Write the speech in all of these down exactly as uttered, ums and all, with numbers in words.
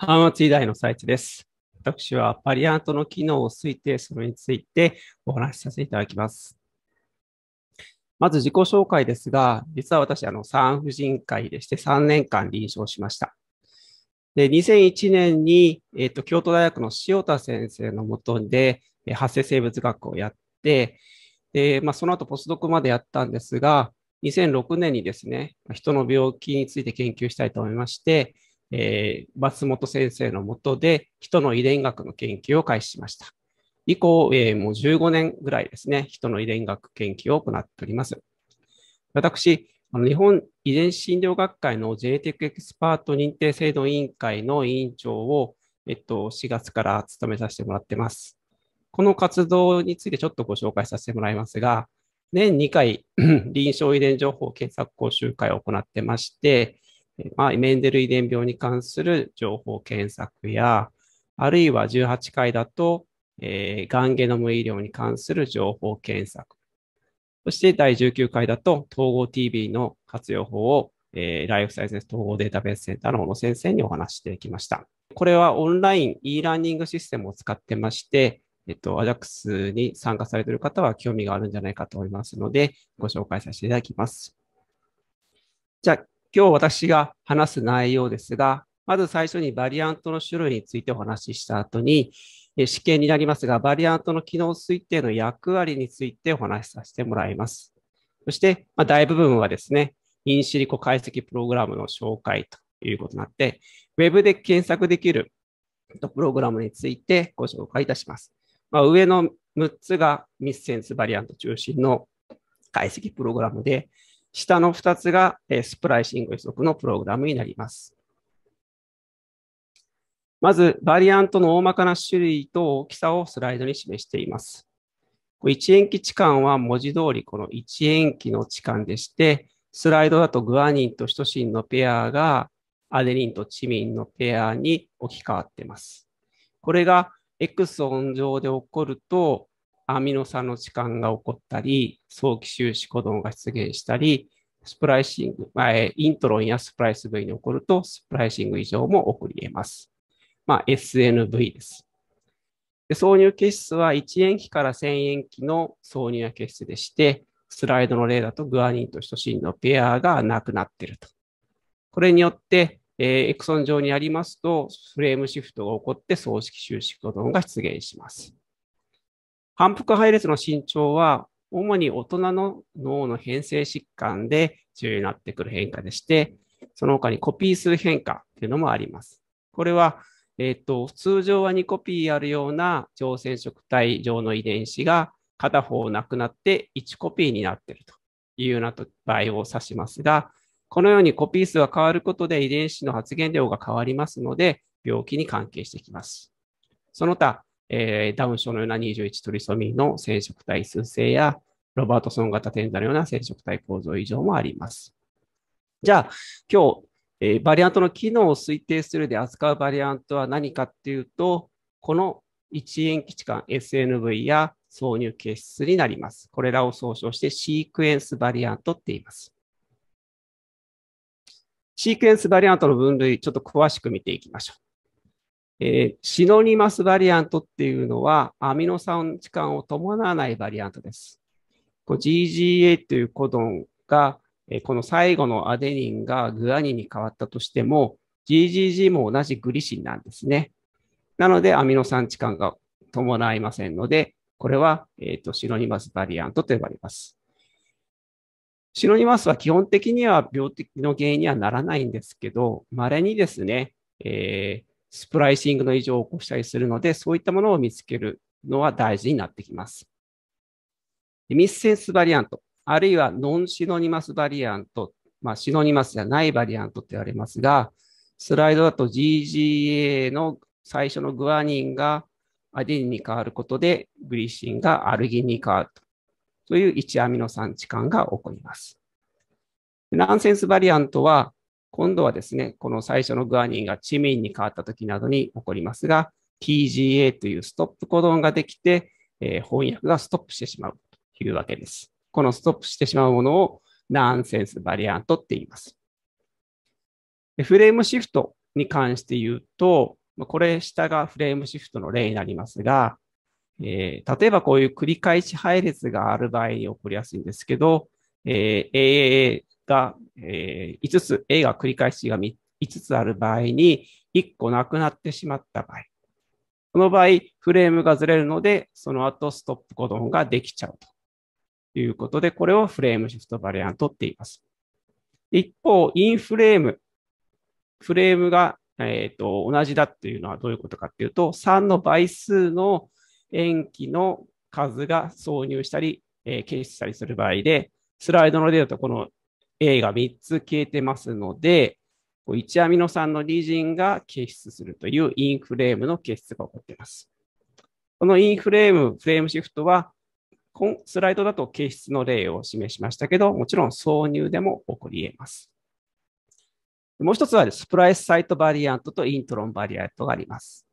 浜松医大の斉地です。私はパリアントの機能を推定するについてお話しさせていただきます。まず自己紹介ですが、実は私、あの産婦人科医でしてさんねんかん臨床しました。でにせんいちねんに、えーと、京都大学の塩田先生のもとで発生生物学をやって、でまあ、その後ポスドクまでやったんですが、にせんろくねんにですね、人の病気について研究したいと思いまして、えー、松本先生の下で人の遺伝学の研究を開始しました。以降、えー、もうじゅうごねんぐらいですね、人の遺伝学研究を行っております。私、あの日本遺伝子診療学会の ジェイテック エキスパート認定制度委員会の委員長を、えっと、しがつから務めさせてもらっています。この活動についてちょっとご紹介させてもらいますが、年にかい臨床遺伝情報検索講習会を行ってまして、まあ、メンデル遺伝病に関する情報検索や、あるいはじゅうはちかいだと、えー、がんゲノム医療に関する情報検索。そしてだいじゅうきゅうかいだと、統合 ティービー の活用法を、えー、ライフサイエンス統合データベースセンターの小野先生にお話してきました。これはオンライン e ラーニングシステムを使ってまして、えっと、アジャックス に参加されている方は興味があるんじゃないかと思いますので、ご紹介させていただきます。じゃあ今日私が話す内容ですが、まず最初にバリアントの種類についてお話しした後に、試験になりますが、バリアントの機能推定の役割についてお話しさせてもらいます。そして、まあ、大部分はですね、インシリコ解析プログラムの紹介ということになって、ウェブで検索できるプログラムについてご紹介いたします。まあ、上のむっつがミスセンスバリアント中心の解析プログラムで、下のふたつがスプライシング予測のプログラムになります。まず、バリアントの大まかな種類と大きさをスライドに示しています。いち塩基置換は文字通りこのいち塩基の置換でして、スライドだとグアニンとシトシンのペアがアデニンとチミンのペアに置き換わっています。これがエクソン上で起こると、アミノ酸の置換が起こったり、早期終止コドンが出現したり、スプライシング、まあ、イントロンやスプライス V に起こると、スプライシング異常も起こり得ます。まあ、エスエヌブイ です。で挿入結質はいち塩基からせん塩基の挿入や結質でして、スライドの例だとグアニンとシトシンのペアがなくなっていると。これによって、えー、エクソン上にありますと、フレームシフトが起こって、早期終止コドンが出現します。反復配列の伸長は、主に大人の脳の変性疾患で重要になってくる変化でして、その他にコピー数変化というのもあります。これは、えっと、通常はにコピーあるような常染色体上の遺伝子が片方なくなっていちコピーになっているというような場合を指しますが、このようにコピー数が変わることで遺伝子の発現量が変わりますので、病気に関係してきます。その他、えー、ダウン症のようなにじゅういちトリソミーの染色体数性や、ロバートソン型転座のような染色体構造異常もあります。じゃあ、今日、えー、バリアントの機能を推定するで扱うバリアントは何かっていうと、このいち塩基置換 エスエヌブイ や挿入結質になります。これらを総称してシークエンスバリアントって言います。シークエンスバリアントの分類、ちょっと詳しく見ていきましょう。えー、シノニマスバリアントっていうのは、アミノ酸置換を伴わないバリアントです。ジージーエー というコドンが、えー、この最後のアデニンがグアニンに変わったとしても、ジージージー も同じグリシンなんですね。なので、アミノ酸置換が伴いませんので、これは、えーと、シノニマスバリアントと呼ばれます。シノニマスは基本的には病気の原因にはならないんですけど、稀にですね、えースプライシングの異常を起こしたりするので、そういったものを見つけるのは大事になってきます。ミスセンスバリアント、あるいはノンシノニマスバリアント、まあ、シノニマスじゃないバリアントって言われますが、スライドだと ジージーエー の最初のグアニンがアデニンに変わることで、グリシンがアルギンに変わると。といういちアミノ酸置換が起こります。ナンセンスバリアントは、今度はですね、この最初のグアニンがチミンに変わったときなどに起こりますが、ティージーエー というストップコドンができて、えー、翻訳がストップしてしまうというわけです。このストップしてしまうものをナンセンスバリアントって言います。フレームシフトに関して言うと、これ下がフレームシフトの例になりますが、えー、例えばこういう繰り返し配列がある場合に起こりやすいんですけど、えー、エーエー が、えー、いつつ、A が繰り返しがみっつある場合にいっこなくなってしまった場合、この場合、フレームがずれるので、その後ストップコドンができちゃうということで、これをフレームシフトバリアントって言います。一方、インフレーム、フレームが、えーと、同じだっていうのはどういうことかっていうと、さんの倍数の塩基の数が挿入したり、えー、検出したりする場合で、スライドの例だとこの A がみっつ消えてますので、いちアミノ酸のリジンが検出するというインフレームの検出が起こっています。このインフレーム、フレームシフトは、スライドだと検出の例を示しましたけど、もちろん挿入でも起こり得ます。もう一つはスプライスサイトバリアントとイントロンバリアントがあります。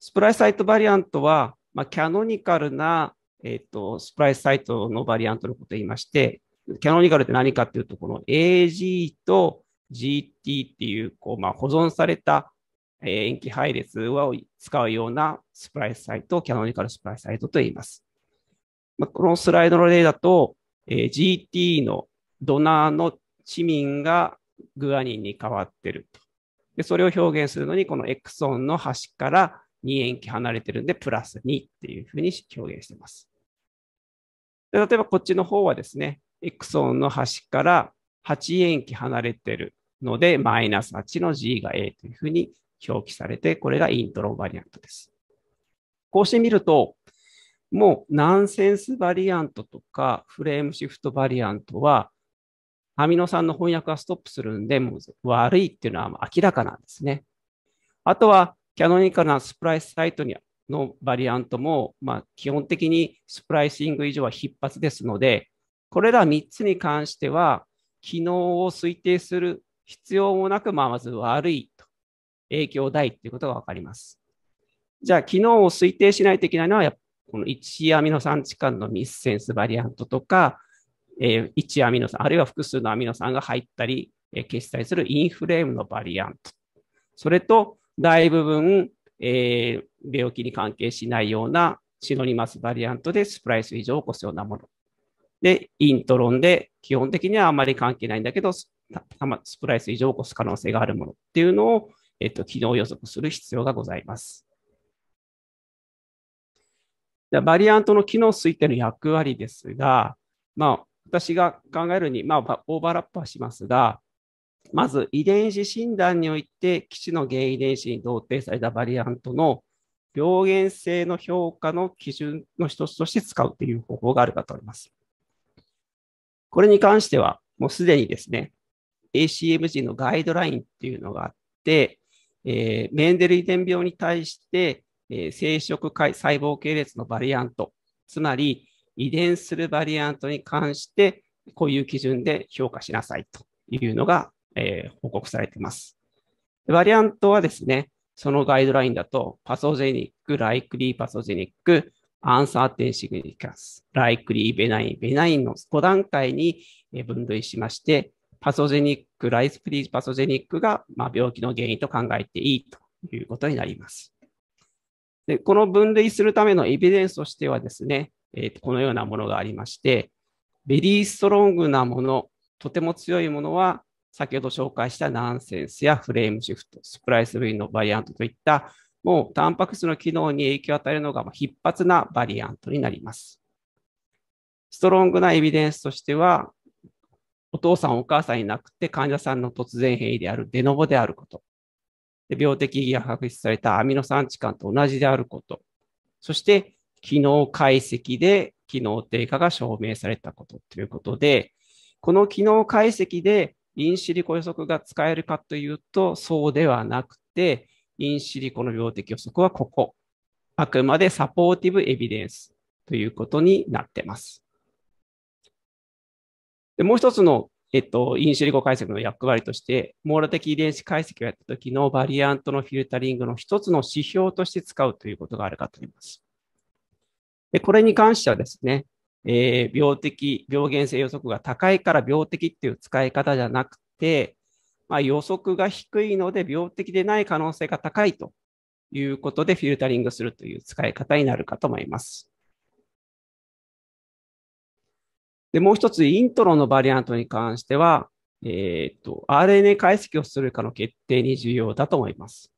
スプライスサイトバリアントは、まあ、キャノニカルな、えっと、スプライスサイトのバリアントのことを言いまして、キャノニカルって何かっていうと、この エージー と ジーティー っていう、こう、まあ、保存された塩基配列を使うようなスプライスサイトをキャノニカルスプライスサイトと言います。まあ、このスライドの例だと、えー、ジーティー のドナーのチミンがグアニンに変わってると。で、それを表現するのに、このエクソンの端からに塩基離れてるんで、プラスにっていうふうに表現しています。で、例えばこっちの方はですね、エクソンの端からはち塩基離れてるので、マイナスはちの G が A というふうに表記されて、これがイントロンバリアントです。こうしてみると、もうナンセンスバリアントとかフレームシフトバリアントは、アミノ酸の翻訳がストップするんで、もう悪いっていうのは明らかなんですね。あとは、キャノニカルなスプライスサイトのバリアントも、まあ、基本的にスプライシング以上は必発ですので、これらみっつに関しては、機能を推定する必要もなく、まあ、まず悪いと、影響大ということが分かります。じゃあ、機能を推定しないといけないのは、このいちアミノ酸置換のミスセンスバリアントとか、いちアミノ酸、あるいは複数のアミノ酸が入ったり、消したりするインフレームのバリアント。それと、大部分、えー、病気に関係しないようなシノニマスバリアントでスプライス異常を起こすようなもの。で、イントロンで、基本的にはあまり関係ないんだけど、スプライス異常を起こす可能性があるものっていうのを、えっと、機能予測する必要がございます。バリアントの機能推定の役割ですが、まあ、私が考えるに、まあ、オーバーラップはしますが、まず遺伝子診断において、基地の原遺伝子に同定されたバリアントの病原性の評価の基準の一つとして使うという方法があるかと思います。これに関しては、もうすでにですね、エーシーエムジー のガイドラインっていうのがあって、えー、メンデル遺伝病に対して、えー、生殖細胞系列のバリアント、つまり遺伝するバリアントに関して、こういう基準で評価しなさいというのが、えー、報告されています。バリアントはですね、そのガイドラインだと、パソジェニック、ライクリーパソジェニック、アンサーテンシグニカス、ライクリー、ベナイン、ベナインのご段階に分類しまして、パソジェニック、ライクリーパソジェニックが、まあ、病気の原因と考えていいということになります。で、この分類するためのエビデンスとしてはですね、えー、このようなものがありまして、ベリーストロングなもの、とても強いものは、先ほど紹介したナンセンスやフレームシフト、スプライス V のバリアントといった、もうタンパク質の機能に影響を与えるのが必発なバリアントになります。ストロングなエビデンスとしては、お父さんお母さんいなくて患者さんの突然変異であるデノボであること。病的が確立されたアミノ酸置換と同じであること、そして機能解析で機能低下が証明されたことということで、この機能解析でインシリコ予測が使えるかというと、そうではなくて、インシリコの病的予測はここ、あくまでサポーティブエビデンスということになっています。で、もう一つのえっと、インシリコ解析の役割として、網羅的遺伝子解析をやったときのバリアントのフィルタリングの一つの指標として使うということがあるかと思います。で、これに関してはですね、えー、病的、病原性予測が高いから病的っていう使い方じゃなくて、まあ、予測が低いので病的でない可能性が高いということでフィルタリングするという使い方になるかと思います。で、もう一つ、イントロのバリアントに関しては、えーと、アールエヌエー 解析をするかの決定に重要だと思います。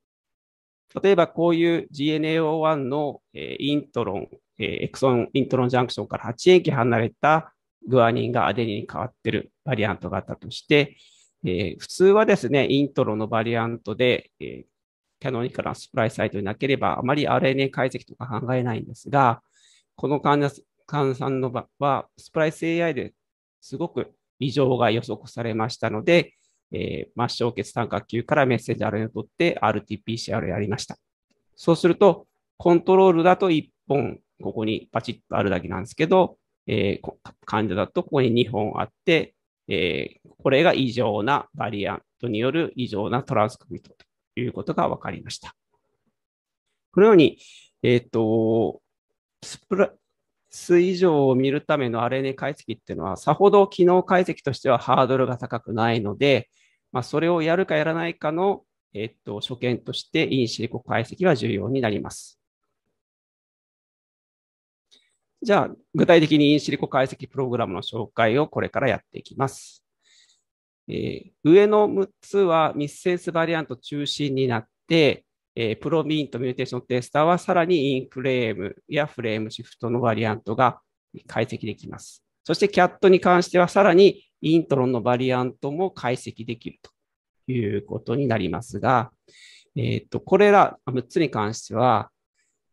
例えば、こういう ジーエヌエーオーワン のイントロン、エクソンイントロンジャンクションからはち塩基離れたグアニンがアデニンに変わっているバリアントがあったとして、えー、普通はですね、イントロのバリアントで、えー、キャノニカルなスプライスサイトになければ、あまり アールエヌエー 解析とか考えないんですが、この患者さんの場は、スプライス エーアイ ですごく異常が予測されましたので、えー、末梢血管下球からメッセンジャー アールエヌエー を取って アールティーピーシーアール をやりました。そうすると、コントロールだといっぽん、ここにパチッとあるだけなんですけど、えー、患者だとここににほんあって、えー、これが異常なバリアントによる異常なトランスクリプトということが分かりました。このように、えーと、スプラス異常を見るための アールエヌエー 解析っていうのは、さほど機能解析としてはハードルが高くないので、まあ、それをやるかやらないかの、えーと、所見としてインシリコ解析は重要になります。じゃあ、具体的にインシリコ解析プログラムの紹介をこれからやっていきます。えー、上のむっつは密センスバリアント中心になって、えー、プロミントミューテーションテスターはさらにインフレームやフレームシフトのバリアントが解析できます。そして、キャットに関してはさらにイントロンのバリアントも解析できるということになりますが、えーと、これらむっつに関しては、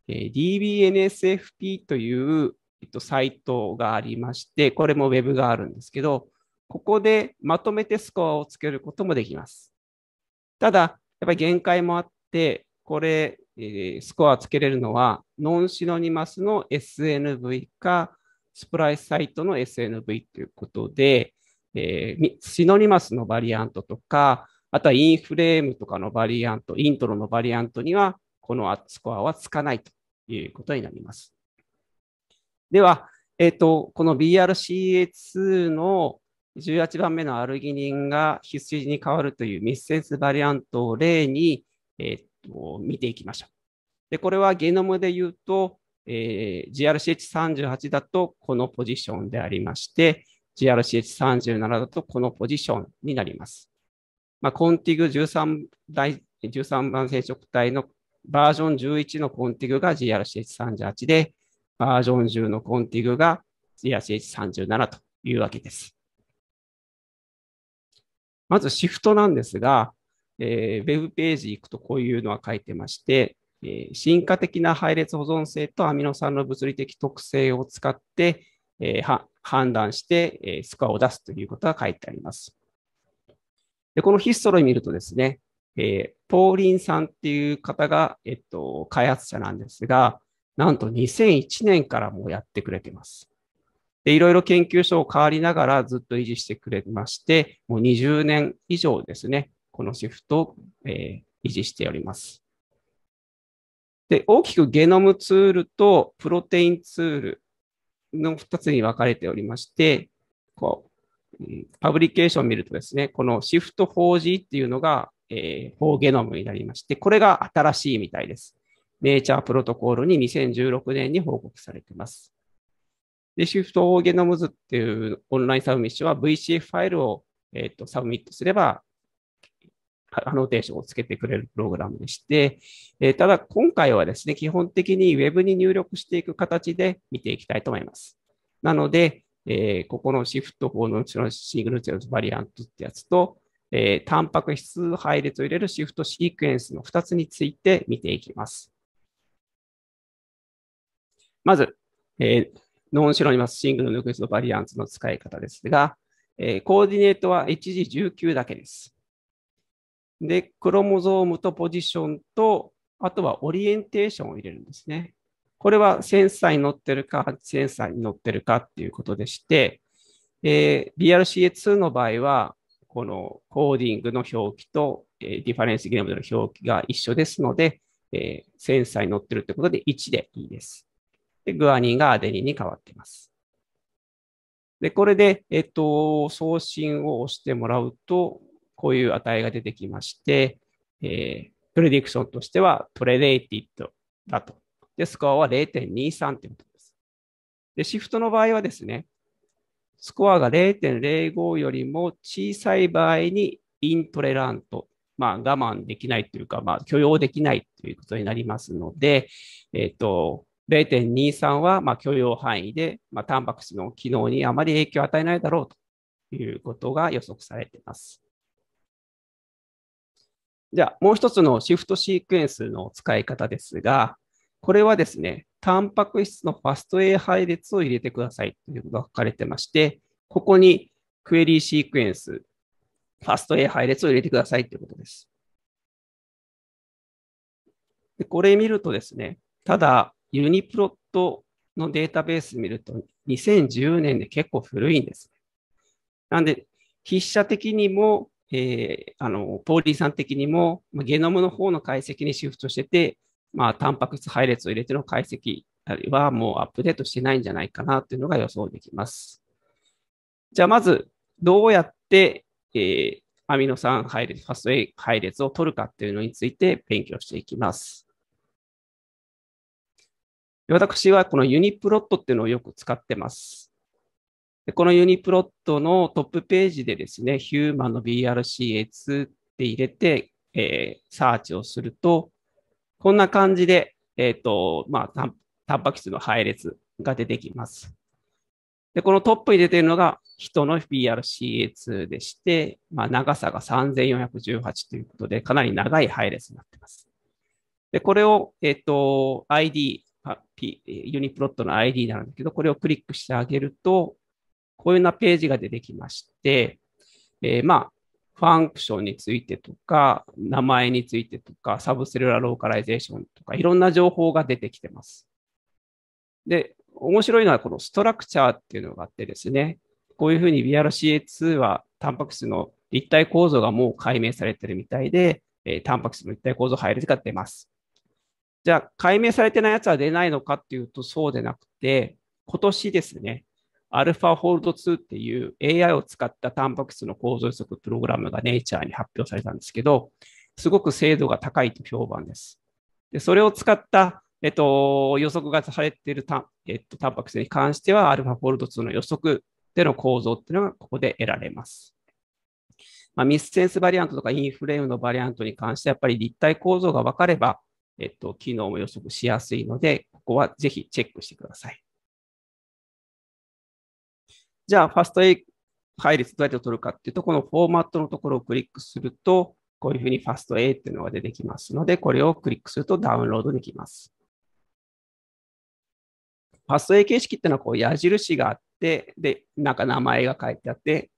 えー、ディービーエヌエスエフピー というえっと、サイトがありまして、これもウェブがあるんですけど、ここでまとめてスコアをつけることもできます。ただ、やっぱり限界もあって、これ、えー、スコアつけれるのは、ノンシノニマスの エスエヌブイ か、スプライスサイトの エスエヌブイ ということで、えー、シノニマスのバリアントとか、あとはインフレームとかのバリアント、イントロのバリアントには、このスコアはつかないということになります。では、えーと、この ビーアールシーエーツー のじゅうはちばんめのアルギニンが必須に変わるという密センスバリアントを例に、えーと、見ていきましょう。で、これはゲノムで言うと、えー、ジーアールシーエイチさんじゅうはち だとこのポジションでありまして、ジーアールシーエイチさんじゅうなな だとこのポジションになります。まあ、コンティグじゅうさん代、じゅうさんばん染色体のバージョンじゅういちのコンティグが ジーアールシーエイチさんじゅうはち で、バージョンじゅうのコンティグが ジーアールシーエイチさんじゅうなな というわけです。まずシフトなんですが、えー、ウェブページ行くとこういうのは書いてまして、えー、進化的な配列保存性とアミノ酸の物理的特性を使って、えー、判断して、えー、スコアを出すということが書いてあります。で、このヒストロを見るとですね、えー、ポーリンさんっていう方が、えっと、開発者なんですが、なんとにせんいちねんからもうやってくれてます。で、いろいろ研究所を変わりながらずっと維持してくれまして、もうにじゅうねん以上ですね、このシフトを、えー、維持しております。で、大きくゲノムツールとプロテインツールのふたつに分かれておりまして、こう、パブリケーションを見るとですね、このシフト フォージー っていうのが、えー、フォーゲノムになりまして、これが新しいみたいです。ネイチャープロトコールににせんじゅうろくねんに報告されています。で、シフトゲノムズっていうオンラインサブミッションは ブイシーエフ ファイルを、えー、とサブミットすれば、アノテーションをつけてくれるプログラムでして、えー、ただ今回はですね、基本的に Web に入力していく形で見ていきたいと思います。なので、えー、ここのシフトフォーのうちのシングルチェンジバリアントってやつと、えー、タンパク質配列を入れるシフトシークエンスのふたつについて見ていきます。まず、えー、ノンシノニマスシングルヌクレオチドバリアンツの使い方ですが、えー、コーディネートは エイチジーじゅうきゅう だけです。で、クロモゾームとポジションと、あとはオリエンテーションを入れるんですね。これはセンサーに乗ってるか、センサーに乗ってるかっていうことでして、えー、ビーアールシーエーツー の場合は、このコーディングの表記と、えー、ディファレンスゲノムの表記が一緒ですので、えー、センサーに乗ってるということでいちでいいです。で、グアニンがアデニンに変わっています。で、これで、えっと、送信を押してもらうと、こういう値が出てきまして、えー、プレディクションとしてはトレレイティッドだと。で、スコアは ゼロ点二三 ということです。で、シフトの場合はですね、スコアが ゼロ点ゼロ五 よりも小さい場合にイントレラント、まあ、我慢できないというか、まあ、許容できないということになりますので、えっと、ゼロ点二三 はまあ許容範囲で、まあ、タンパク質の機能にあまり影響を与えないだろうということが予測されています。じゃあ、もう一つのシフトシークエンスの使い方ですが、これはですね、タンパク質のファスト A 配列を入れてくださいということが書かれてまして、ここにクエリーシークエンス、ファスト A 配列を入れてくださいということです。で、これ見るとですね、ただ、ユニプロットのデータベース見るとにせんじゅうねんで結構古いんです。なんで、筆者的にも、えー、あのポーリーさん的にも、ゲノムの方の解析にシフトしてて、まあ、タンパク質配列を入れての解析はもうアップデートしてないんじゃないかなというのが予想できます。じゃあ、まず、どうやって、えー、アミノ酸配列、ファスト A 配列を取るかというのについて勉強していきます。私はこのユニプロットっていうのをよく使ってます。で、このユニプロットのトップページでですね、ヒューマンの ビーアールシーエーツー って入れて、えー、サーチをすると、こんな感じで、えっと、まあ、タンパク質の配列が出てきます。で、このトップに出ているのが人の ビーアールシーエーツー でして、まあ、長さがさんぜんよんひゃくじゅうはちということで、かなり長い配列になっています。で、これを、えっと、アイディー、ユニプロットの アイディー なんだけど、これをクリックしてあげると、こういうようなページが出てきまして、えー、まあ、ファンクションについてとか、名前についてとか、サブセルラローカライゼーションとか、いろんな情報が出てきてます。で、面白いのはこのストラクチャーっていうのがあってですね、こういうふうに ビーアールシーエーツー はタンパク質の立体構造がもう解明されてるみたいで、えー、タンパク質の立体構造配列が出ます。じゃあ、解明されてないやつは出ないのかっていうと、そうでなくて、今年ですね、アルファホールドツーっていう エーアイ を使ったタンパク質の構造予測プログラムが Nature に発表されたんですけど、すごく精度が高いと評判です。で、それを使った、えっと、予測がされているタ、えっと、タンパク質に関しては、アルファホールドツーの予測での構造っていうのがここで得られます。まあ、ミスセンスバリアントとかインフレームのバリアントに関しては、やっぱり立体構造が分かれば、えっと、機能も予測しやすいので、ここはぜひチェックしてください。じゃあ、ファスト A 配列どうやって取るかっていうと、このフォーマットのところをクリックすると、こういうふうにファスト A っていうのが出てきますので、これをクリックするとダウンロードできます。ファスト A 形式っていうのはこう矢印があって、で、なんか名前が書いてあって、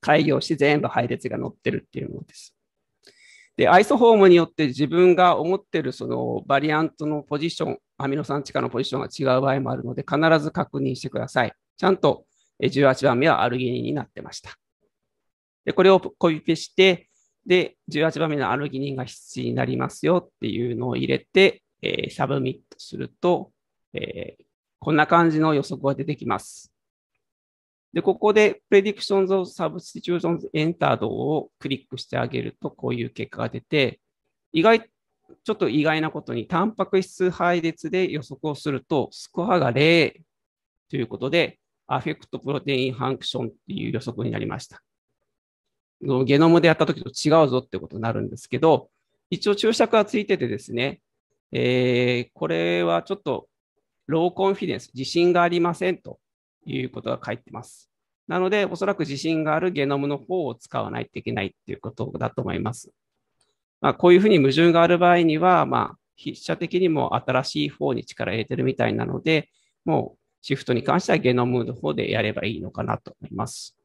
改行して全部配列が載ってるっていうものです。で、アイソフォームによって自分が思っているそのバリアントのポジション、アミノ酸地下のポジションが違う場合もあるので、必ず確認してください。ちゃんとじゅうはちばんめはアルギニンになってました。で、これをコピペして、で、じゅうはちばんめのアルギニンが必須になりますよっていうのを入れて、えー、サブミットすると、えー、こんな感じの予測が出てきます。で、ここで Predictions of Substitutions Entered をクリックしてあげると、こういう結果が出て、意外、ちょっと意外なことに、タンパク質配列で予測をすると、スコアがゼロということで、アフェクトプロテインファンクションっていう予測になりました。ゲノムでやったときと違うぞってことになるんですけど、一応注釈がついててですね、えー、これはちょっとローコンフィデンス、自信がありませんということが書いてます。なので、おそらく自信があるゲノムの方を使わないといけないっていうことだと思います。まあ、こういうふうに矛盾がある場合には、まあ、筆者的にも新しい方に力を入れてるみたいなので、もう、シフトに関してはゲノムの方でやればいいのかなと思います。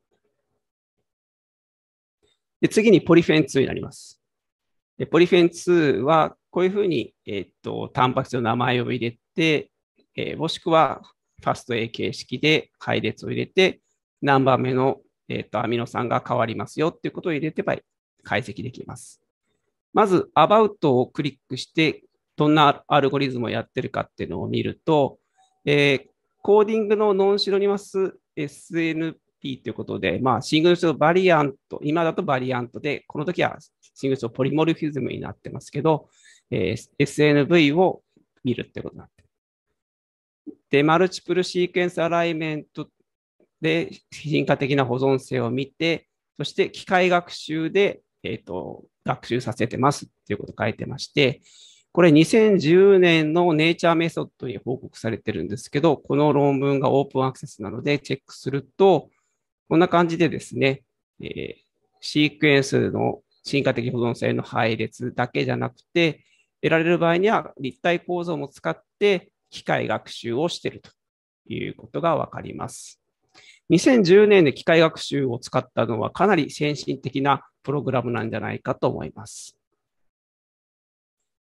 で、次にポリフェンツーになります。で、ポリフェンツーはこういうふうに、えー、っとタンパク質の名前を入れて、えー、もしくはファスト A 形式で配列を入れて、何番目の、えー、っとアミノ酸が変わりますよということを入れてば解析できます。まず、About をクリックして、どんなアルゴリズムをやってるかっていうのを見ると、えーコーディングのノンシノニマス エスエヌ P ということで、まあ、シングルスバリアント、今だとバリアントで、この時はシングルスポリモルフィズムになってますけど、えー、エスエヌブイ を見るってことになってる。で、マルチプルシーケンスアライメントで進化的な保存性を見て、そして機械学習で、えーと、学習させてますっていうことを書いてまして、これにせんじゅうねんのネイチャーメソッドに報告されてるんですけど、この論文がオープンアクセスなのでチェックすると、こんな感じでですね、えー、シークエンスの進化的保存性の配列だけじゃなくて、得られる場合には立体構造も使って機械学習をしているということがわかります。にせんじゅうねんで機械学習を使ったのはかなり先進的なプログラムなんじゃないかと思います。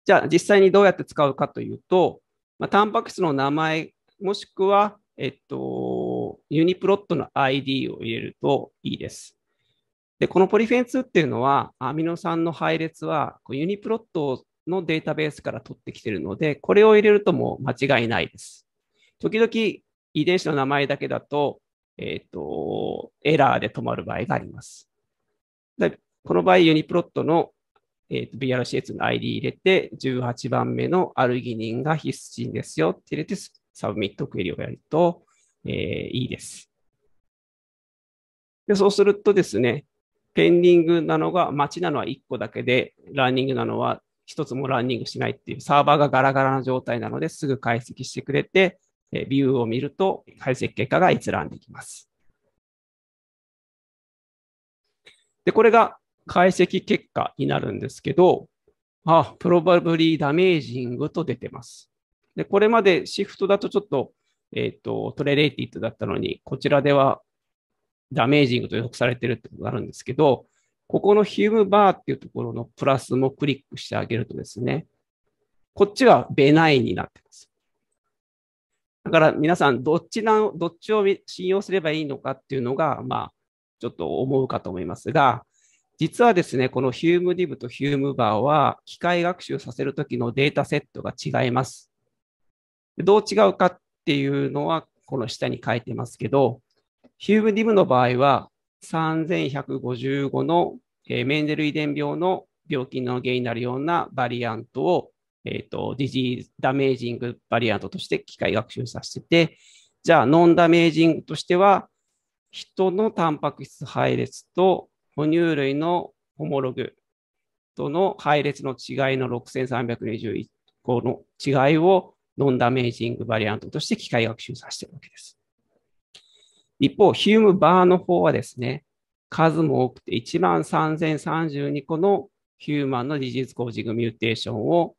じゃあ実際にどうやって使うかというと、まあ、タンパク質の名前もしくは、えっと、ユニプロットの アイディー を入れるといいです。で、このポリフェンツーっていうのは、アミノ酸の配列はユニプロットのデータベースから取ってきているので、これを入れるともう間違いないです。時々遺伝子の名前だけだと、えっと、エラーで止まる場合があります。で、この場合、ユニプロットの、えっと、ビーアールシーエイチ の アイディー 入れて、じゅうはちばんめのアルギニンが必須人ですよって入れて、サブミットクエリをやると、えー、いいです。で、そうするとですね、ペンディングなのが、待ちなのはいっこだけで、ランニングなのはひとつもランニングしないっていう、サーバーがガラガラな状態なのですぐ解析してくれて、えー、ビューを見ると解析結果が閲覧できます。で、これが解析結果になるんですけど、あ、プロバブリーダメージングと出てます。で、これまでシフトだとちょっと、えっと、トレレーティッドだったのに、こちらではダメージングと予測されてるってことがあるんですけど、ここのヒュムバーっていうところのプラスもクリックしてあげるとですね、こっちはベナインになってます。だから皆さん、どっちな、どっちを信用すればいいのかっていうのが、まあ、ちょっと思うかと思いますが、実はですね、このヒュムディブとヒュムバーは、機械学習させるときのデータセットが違います。どう違うかっていうのは、この下に書いてますけど、HumDiv の場合はさんぜんひゃくごじゅうごのメンデル遺伝病の病気の原因になるようなバリアントを、えっと、ディジーズダメージングバリアントとして機械学習させてて、じゃあノンダメージングとしては、人のタンパク質配列と哺乳類のホモログとの配列の違いのろくせんさんびゃくにじゅういっこの違いをノンダメージングバリアントとして機械学習させているわけです。一方、ヒュームバーの方はですね、数も多くていちまんさんぜんさんじゅうにこのヒューマンのディジーズコージングミューテーションを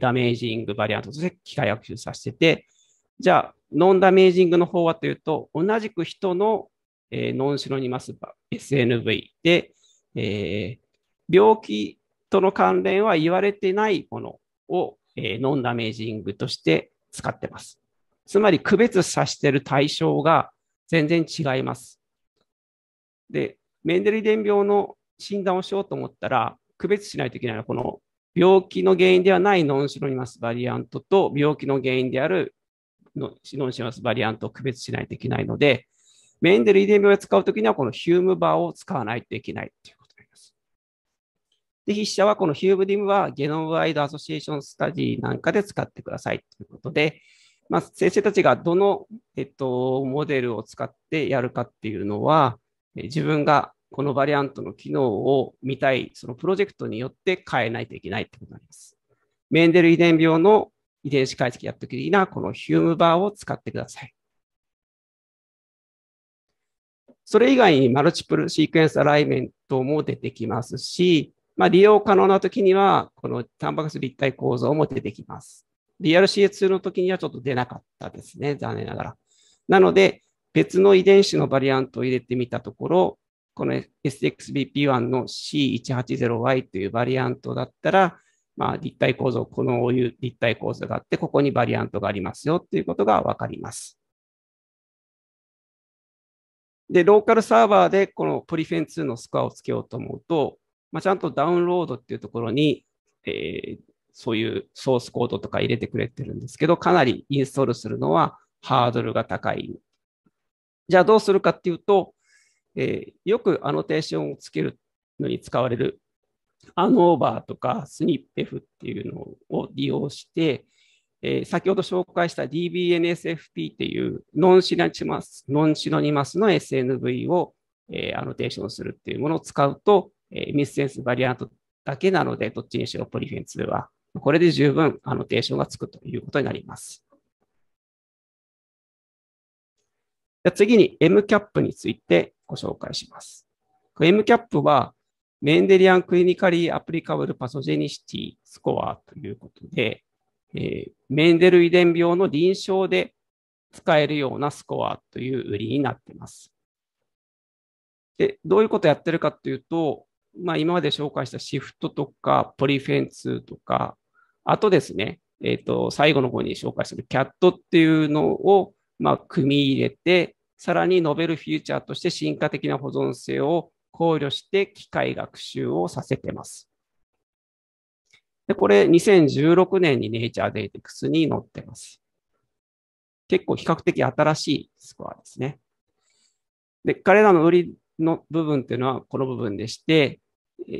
ダメージングバリアントとして機械学習させてて、じゃあ、ノンダメージングの方はというと、同じく人のノンシロニマス エスエヌブイ で、えー、病気との関連は言われてないものをノンダメージングとして使ってます。つまり区別させている対象が全然違います。で、メンデル遺伝病の診断をしようと思ったら、区別しないといけないのは、この病気の原因ではないノンシロニマスバリアントと、病気の原因であるノンシロニマスバリアントを区別しないといけないので、メンデル遺伝病を使うときには、このヒュームバーを使わないといけないということになります。で、筆者はこのヒュームディムは、ゲノムワイドアソシエーションスタディなんかで使ってくださいということで、まあ、先生たちがどの、えっと、モデルを使ってやるかっていうのは、自分がこのバリアントの機能を見たい、そのプロジェクトによって変えないといけないってことになります。メンデル遺伝病の遺伝子解析やった時には、このヒュームバーを使ってください。それ以外にマルチプルシークエンスアライメントも出てきますし、まあ、利用可能な時には、このタンパク質立体構造も出てきます。ビーアールシーエーツー の時にはちょっと出なかったですね。残念ながら。なので、別の遺伝子のバリアントを入れてみたところ、この エスエックスビーピーワン の シーいちはちゼロワイ というバリアントだったら、まあ、立体構造、このいう立体構造があって、ここにバリアントがありますよということがわかります。で、ローカルサーバーでこのポリフェンツーのスコアをつけようと思うと、まあ、ちゃんとダウンロードっていうところに、えーそういうソースコードとか入れてくれてるんですけど、かなりインストールするのはハードルが高い。じゃあどうするかっていうと、えー、よくアノテーションをつけるのに使われるANNOVARとか スニップエフ っていうのを利用して、えー、先ほど紹介した ディービーエヌエスエフピー っていうノンシノニマス、ノンシノニマスの エスエヌブイ を、えー、アノテーションするっていうものを使うと、えー、ミスセンスバリアントだけなので、どっちにしろポリフェンツーは、これで十分アノテーションがつくということになります。じゃ次に エムキャップ についてご紹介します。エムキャップ はメンデリアン・クリニカリー・アプリカブル・パソジェニシティ・スコアということで、えー、メンデル遺伝病の臨床で使えるようなスコアという売りになっています。で、どういうことをやってるかというと、まあ、今まで紹介したシフトとかポリフェンツーとか、あとですね、えーと、最後の方に紹介する キャット っていうのをまあ組み入れて、さらにノベルフューチャーとして進化的な保存性を考慮して機械学習をさせてます。でこれにせんじゅうろくねんに Nature Genetics に載ってます。結構比較的新しいスコアですね。で彼らの売りの部分っていうのはこの部分でして、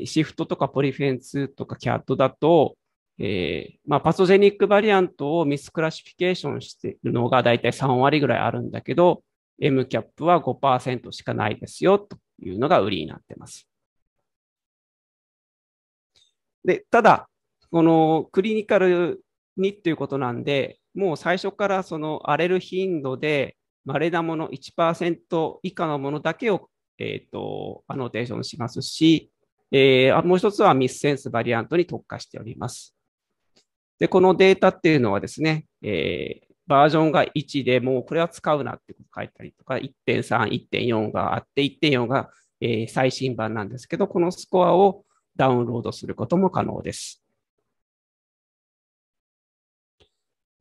シフトとかポリフェンツとか キャット だと、えーまあ、パソジェニックバリアントをミスクラシフィケーションしているのがだいたいさんわりぐらいあるんだけど、エムキャップ は ごパーセント しかないですよというのが売りになっています。でただ、このクリニカルにということなんで、もう最初からその荒れる頻度で稀なもの いちパーセント 以下のものだけを、えー、とアノテーションしますし、えー、もう一つはミスセンスバリアントに特化しております。でこのデータっていうのはですね、えー、バージョンがいちでもうこれは使うなって書いたりとか、いってんさん、いってんよん があって、いってんよん が、えー、最新版なんですけど、このスコアをダウンロードすることも可能です。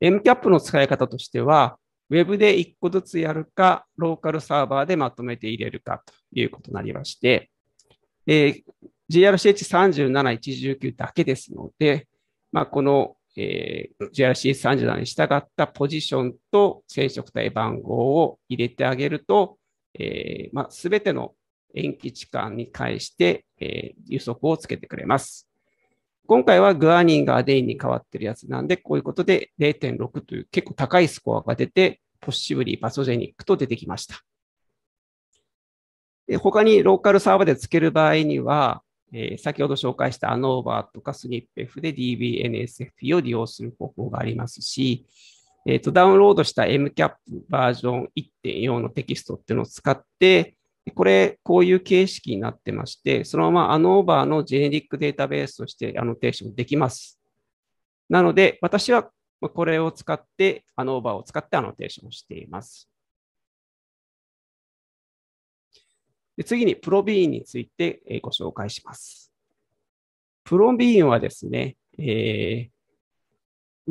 エムキャップ の使い方としては、ウェブでいっこずつやるか、ローカルサーバーでまとめて入れるかということになりまして、えー、ジーアールシーエイチさんじゅうなな、いちいちきゅう だけですので、まあ、このえー、ジーアールシーエイチさんじゅうなな に従ったポジションと染色体番号を入れてあげると、えーまあ、全ての塩基置換に対して、えー、予測をつけてくれます。今回はグアニンがアデニンに変わってるやつなんで、こういうことで れいてんろく という結構高いスコアが出て、ポッシブリーパソジェニックと出てきました。で他にローカルサーバーでつける場合には、えー、先ほど紹介した ANNOVAR とか スニップエフ で ディービーエヌエスエフピー を利用する方法がありますし、えーと、ダウンロードした エムキャップ バージョン いってんよん のテキストっていうのを使って、これ、こういう形式になってまして、そのまま ANNOVAR のジェネリックデータベースとしてアノテーションできます。なので、私はこれを使って、ANNOVAR を使ってアノテーションしています。次にプロビーンについてご紹介します。プロビーンはですね、えー、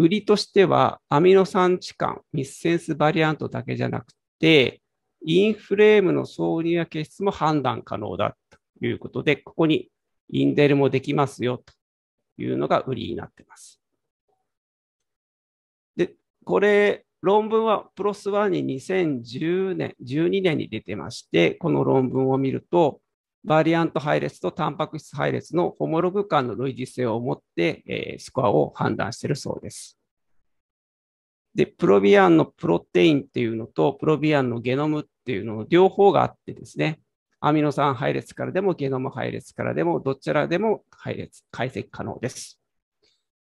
売りとしてはアミノ酸置換、ミスセンスバリアントだけじゃなくて、インフレームの挿入や結出も判断可能だということで、ここにインデルもできますよというのが売りになっています。で、これ、論文はプロスワンににせんじゅうねん、じゅうにねんに出てまして、この論文を見ると、バリアント配列とタンパク質配列のホモログ間の類似性を持って、えー、スコアを判断しているそうです。で、プロビアンのプロテインっていうのと、プロビアンのゲノムっていうのの両方があってですね、アミノ酸配列からでもゲノム配列からでも、どちらでも配列、解析可能です。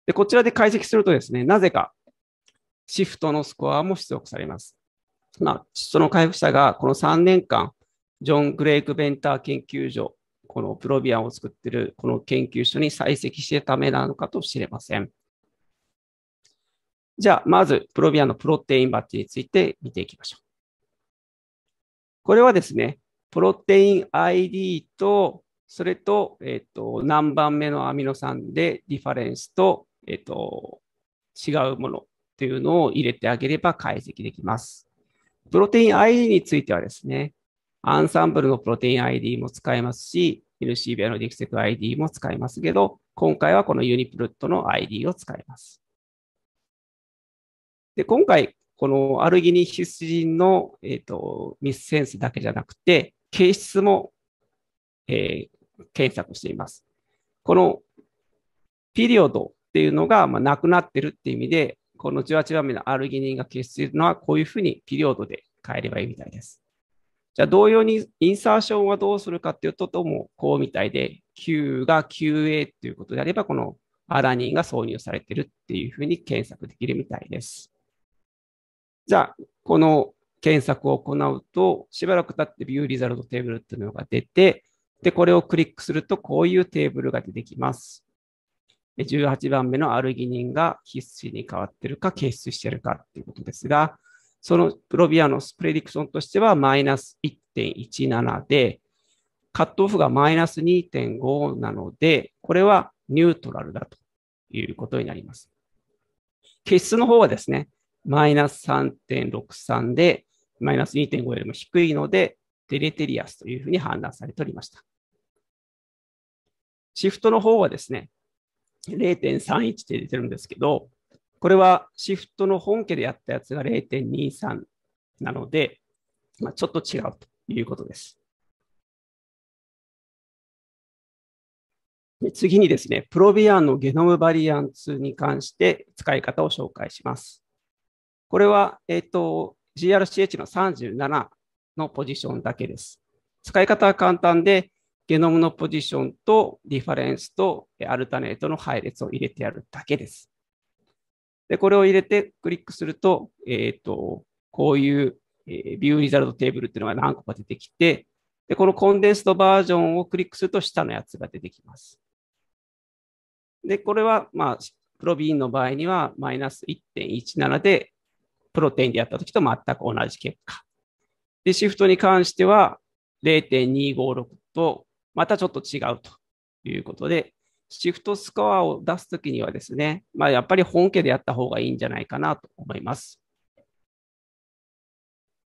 で、こちらで解析するとですね、なぜか、シフトのスコアも出力されます。まあ、その開発者がこのさんねんかん、ジョン・グレイク・ベンター研究所、このプロビアンを作っているこの研究所に採石しているためなのかと知れません。じゃあ、まずプロビアンのプロテインバッジについて見ていきましょう。これはですね、プロテイン アイディー と、それと、えっと、何番目のアミノ酸でリファレンスと、えっと、違うもの。というのを入れてあげれば解析できます。プロテイン アイディー についてはですね、アンサンブルのプロテイン アイディー も使えますし、エヌシービーアイ のディクセク アイディー も使えますけど、今回はこのユニプロットの アイディー を使います。で今回、このアルギニンヒスチジンの、えーと、ミスセンスだけじゃなくて、形質も、えー、検索しています。このピリオドっていうのが、まあ、なくなってるっていう意味で、このじゅうはちばんめのアルギニンが検出するのは、こういうふうにピリオドで変えればいいみたいです。じゃあ、同様にインサーションはどうするかっていうと、どうもこうみたいで、Q が キューエー っていうことであれば、このアラニンが挿入されてるっていうふうに検索できるみたいです。じゃあ、この検索を行うと、しばらく経ってビューリザルトテーブルっていうのが出て、で、これをクリックすると、こういうテーブルが出てきます。じゅうはちばんめのアルギニンが必須に変わってるか、検出してるかっていうことですが、そのプロビアのプレディクションとしてはマイナス いってんいちなな で、カットオフがマイナス にてんご なので、これはニュートラルだということになります。検出の方はですね、マイナス さんてんろくさん で、マイナス にてんご よりも低いので、デレテリアスというふうに判断されておりました。シフトの方はですね、れいてんさんいち って出てるんですけど、これはシフトの本家でやったやつが れいてんにさん なので、まあ、ちょっと違うということです。で、次にですね、プロビアンのゲノムバリアンツに関して使い方を紹介します。これは、えーと、ジーアールシーエイチ のさんじゅうななのポジションだけです。使い方は簡単で、ゲノムのポジションとリファレンスとアルタネートの配列を入れてやるだけです。で、これを入れてクリックすると、えっと、こういうビューリザルトテーブルっていうのが何個か出てきて、で、このコンデンストバージョンをクリックすると下のやつが出てきます。で、これは、まあ、プロビーンの場合にはマイナス いってんいちなな で、プロテインでやったときと全く同じ結果。で、シフトに関しては れいてんにごろく と、またちょっと違うということで、シフトスコアを出すときにはですね、まあ、やっぱり本家でやった方がいいんじゃないかなと思います。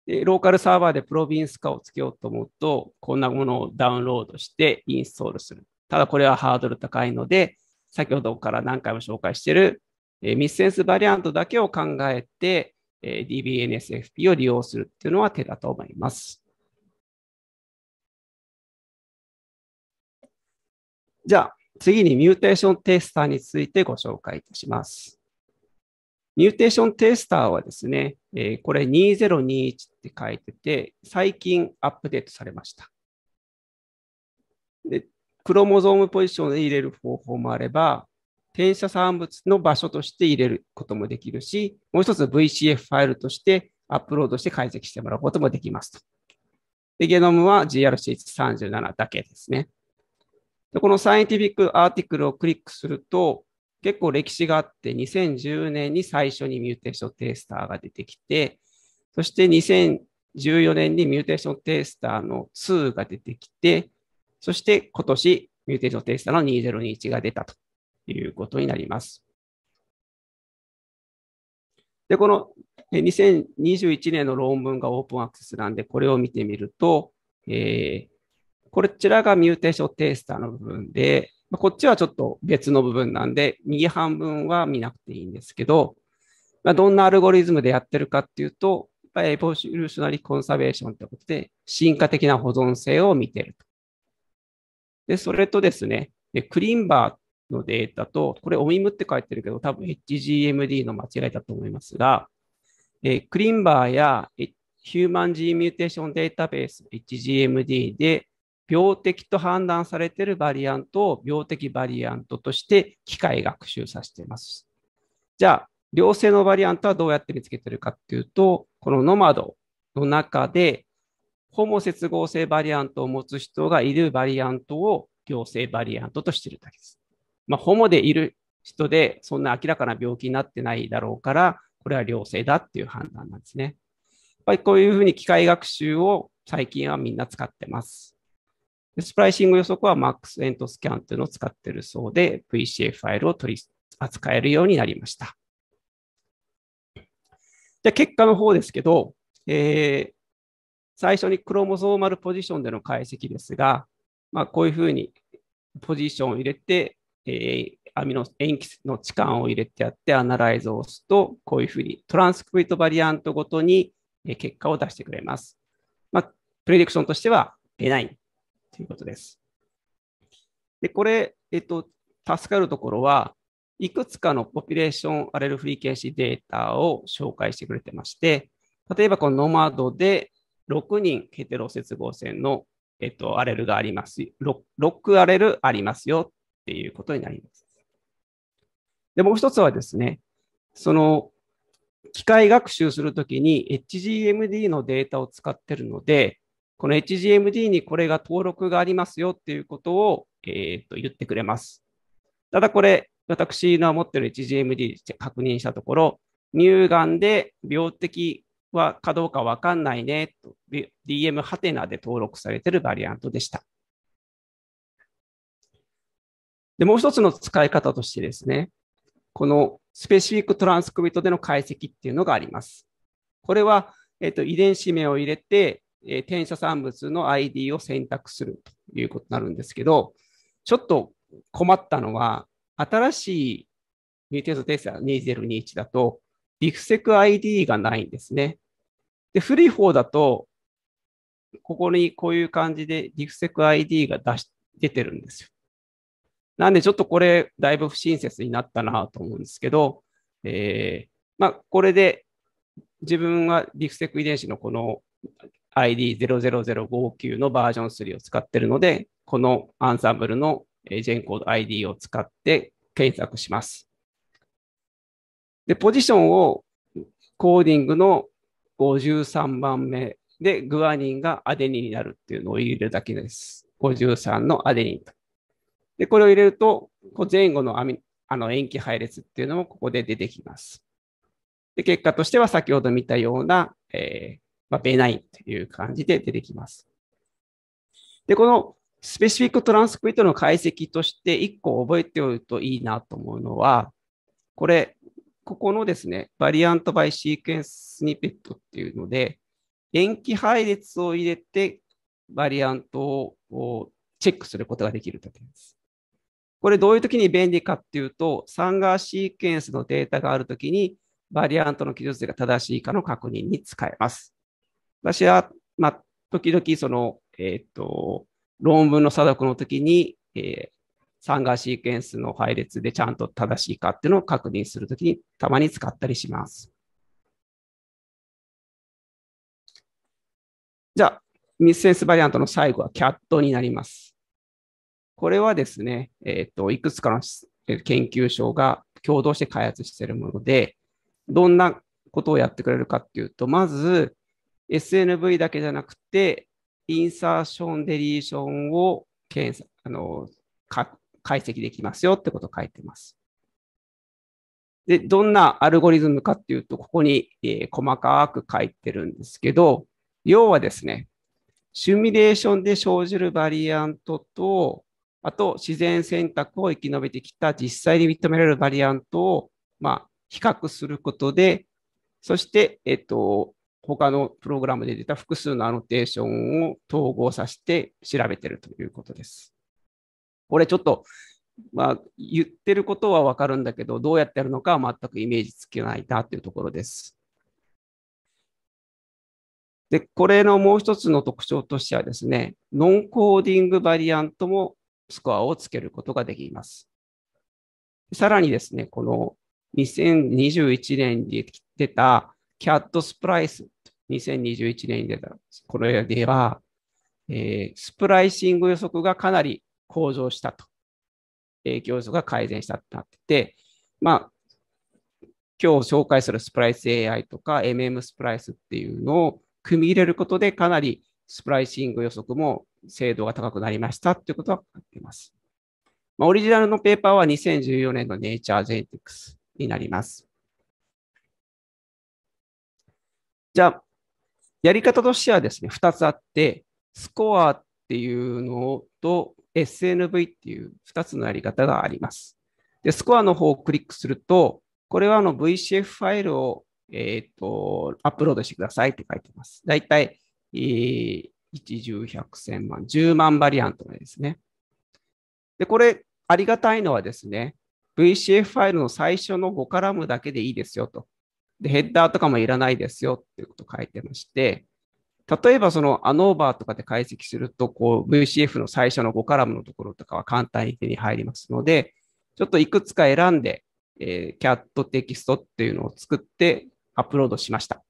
で、ローカルサーバーでプロビンスコアをつけようと思うと、こんなものをダウンロードしてインストールする。ただこれはハードル高いので、先ほどから何回も紹介している、えー、ミスセンスバリアントだけを考えて、えー、ディービーエヌエスエフピー を利用するっていうのは手だと思います。じゃあ、次にミューテーションテスターについてご紹介いたします。ミューテーションテスターはですね、えー、これにせんにじゅういちって書いてて、最近アップデートされました。で、クロモゾームポジションで入れる方法もあれば、転写産物の場所として入れることもできるし、もう一つ ブイシーエフ ファイルとしてアップロードして解析してもらうこともできますと。で、ゲノムは ジーアールシーエイチさんじゅうなな だけですね。このサイエンティフィックアーティクルをクリックすると、結構歴史があって、にせんじゅうねんに最初にミューテーションテスターが出てきて、そしてにせんじゅうよねんにミューテーションテスターのにが出てきて、そして今年ミューテーションテスターのにせんにじゅういちが出たということになります。で、このにせんにじゅういちねんの論文がオープンアクセスなんで、これを見てみると、えーこちらがミューテーションテスターの部分で、こっちはちょっと別の部分なんで、右半分は見なくていいんですけど、どんなアルゴリズムでやってるかっていうと、やっぱりエボリューショナリーコンサベーションということで、進化的な保存性を見てると。で、それとですね、クリンバーのデータと、これオミムって書いてるけど、多分 エイチジーエムディー の間違いだと思いますが、クリンバーやヒューマン G ミューテーションデータベース エイチジーエムディー で、病的と判断されているバリアントを病的バリアントとして機械学習させています。じゃあ、良性のバリアントはどうやって見つけているかっていうと、このノマドの中で、ホモ接合性バリアントを持つ人がいるバリアントを良性バリアントとしているだけです。まあ、ホモでいる人で、そんな明らかな病気になってないだろうから、これは良性だっていう判断なんですね。やっぱりこういうふうに機械学習を最近はみんな使ってます。スプライシング予測は マックス エントスキャンというのを使っているそうで、ブイシーエフ ファイルを取り扱えるようになりました。で、結果の方ですけど、えー、最初にクロモゾーマルポジションでの解析ですが、まあ、こういうふうにポジションを入れて、えー、アミノ塩基の置換を入れてやってアナライズを押すと、こういうふうにトランスクリプトバリアントごとに結果を出してくれます。まあ、プレディクションとしては、得ないということです。で、これ、えっと、助かるところは、いくつかのポピュレーションアレルフリーケンシーデータを紹介してくれてまして、例えばこのノマドでろくにんヘテロ接合線の、えっと、アレルがあります。ろくアレルありますよっていうことになります。で、もう一つはですね、その、機械学習するときに エイチジーエムディー のデータを使っているので、この エイチジーエムディー にこれが登録がありますよっていうことを、えー、と言ってくれます。ただこれ、私の持っている エイチジーエムディー 確認したところ、乳がんで病的はかどうかわかんないねと、ディーエム ハテナで登録されているバリアントでした。で、もう一つの使い方としてですね、このスペシフィックトランスクリプトでの解析っていうのがあります。これは、えっと、遺伝子名を入れて、えー、転写産物の アイディー を選択するということになるんですけど、ちょっと困ったのは、新しいミューテートテストにせんにじゅういちだと、ディフセク アイディー がないんですね。で、古い方だと、ここにこういう感じでディフセク アイディー が出し出てるんですよ。なんでちょっとこれ、だいぶ不親切になったなと思うんですけど、えー、まあ、これで自分はディフセク遺伝子のこの アイディーゼロゼロゼロごきゅう のバージョンスリーを使っているので、このアンサンブルのジェンコード アイディー を使って検索します。で、ポジションをコーディングのごじゅうさんばんめで、グアニンがアデニンになるっていうのを入れるだけです。ごじゅうさんのアデニンと。で、これを入れると、前後のアミあの塩基配列っていうのもここで出てきます。で、結果としては先ほど見たような、えーまあ、ベナインという感じで出てきます。で、このスペシフィックトランスクリプトの解析としていっこ覚えておくといいなと思うのは、これ、ここのですね、バリアントバイシークエンススニペットっていうので、塩基配列を入れてバリアントをチェックすることができるときです。これどういうときに便利かっていうと、サンガーシークエンスのデータがあるときに、バリアントの記述が正しいかの確認に使えます。私は、まあ、時々、その、えっと、論文の査読のときに、えー、サンガーシークエンスの配列でちゃんと正しいかっていうのを確認するときに、たまに使ったりします。じゃあ、ミスセンスバリアントの最後はキャットになります。これはですね、えっと、いくつかの研究所が共同して開発しているもので、どんなことをやってくれるかっていうと、まず エスエヌブイ だけじゃなくて、インサーション、デリーションを検査あの解析できますよってことを書いてます。で、どんなアルゴリズムかっていうと、ここに、えー、細かく書いてるんですけど、要はですね、シミュレーションで生じるバリアントと、あと、自然選択を生き延びてきた実際に認められるバリアントを、まあ、比較することで、そして、えっと、他のプログラムで出た複数のアノテーションを統合させて調べているということです。これちょっと、まあ、言ってることはわかるんだけど、どうやってやるのかは全くイメージつけないなというところです。で、これのもう一つの特徴としてはですね、ノンコーディングバリアントもスコアをつけることができます。さらにですね、このにせんにじゅういちねんに出たキャットスプライス、にせんにじゅういちねんに出たこの絵では、えー、スプライシング予測がかなり向上したと。影響予測が改善したってなってて、まあ、今日紹介するスプライス エーアイ とか エムエム スプライスっていうのを組み入れることでかなりスプライシング予測も精度が高くなりましたということは書いています。まあ、オリジナルのペーパーはにせんじゅうよねんの Nature Genetics になります。じゃあ、やり方としてはですね、ふたつあって、スコアっていうのと エスエヌブイ っていうふたつのやり方があります。で、スコアの方をクリックすると、これはあの ブイシーエフ ファイルを、えー、とアップロードしてくださいって書いてます。だいたい、えーいち、じゅう、ひゃく、せんまん、じゅうまんバリアントですね。で、これ、ありがたいのはですね、ブイシーエフ ファイルの最初のごカラムだけでいいですよと。で、ヘッダーとかもいらないですよっていうことを書いてまして、例えばそのANNOVARとかで解析すると、こう ブイシーエフ の最初のごカラムのところとかは簡単に手に入りますので、ちょっといくつか選んで、えー、キャット テキストっていうのを作ってアップロードしました。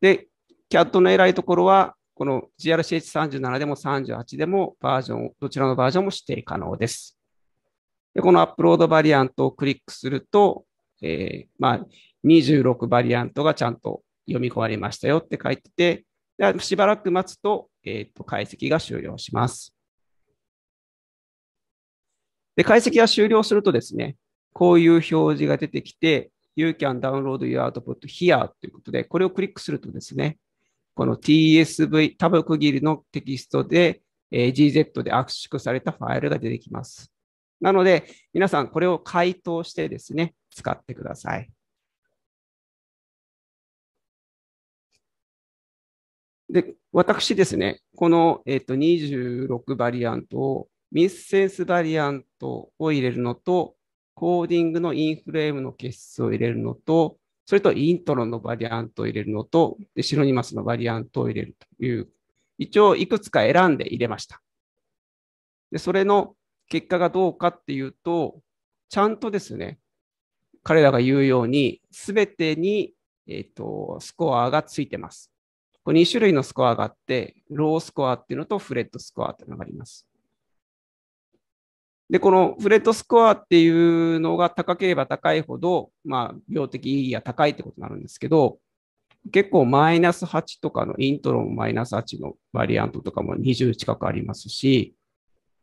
で、キャット の偉いところは、この ジーアールシーエイチさんじゅうなな でもさんじゅうはちでもバージョン、どちらのバージョンも指定可能です。で、このアップロードバリアントをクリックすると、えー、まあ、にじゅうろくバリアントがちゃんと読み込まれましたよって書いてて、でしばらく待つと、えーと、解析が終了します。で、解析が終了するとですね、こういう表示が出てきて、You can download your output here ということで、これをクリックするとですね、この ティーエスブイ、タブ区切りのテキストで、えー、ジーゼット で圧縮されたファイルが出てきます。なので、皆さんこれを回答してですね、使ってください。で、私ですね、この、えーと、にじゅうろくバリアントをミスセンスバリアントを入れるのと、コーディングのインフレームの欠数を入れるのと、それとイントロのバリアントを入れるのと、でシロニマスのバリアントを入れるという、一応いくつか選んで入れました。で、それの結果がどうかっていうと、ちゃんとですね、彼らが言うように、すべてに、えーと、スコアがついてます。これに種類のスコアがあって、ロースコアっていうのとフレットスコアっていうのがあります。で、このフレットスコアっていうのが高ければ高いほど、まあ、病的意義が高いってことになるんですけど、結構マイナスはちとかのイントロもマイナスはちのバリアントとかもにじゅう近くありますし、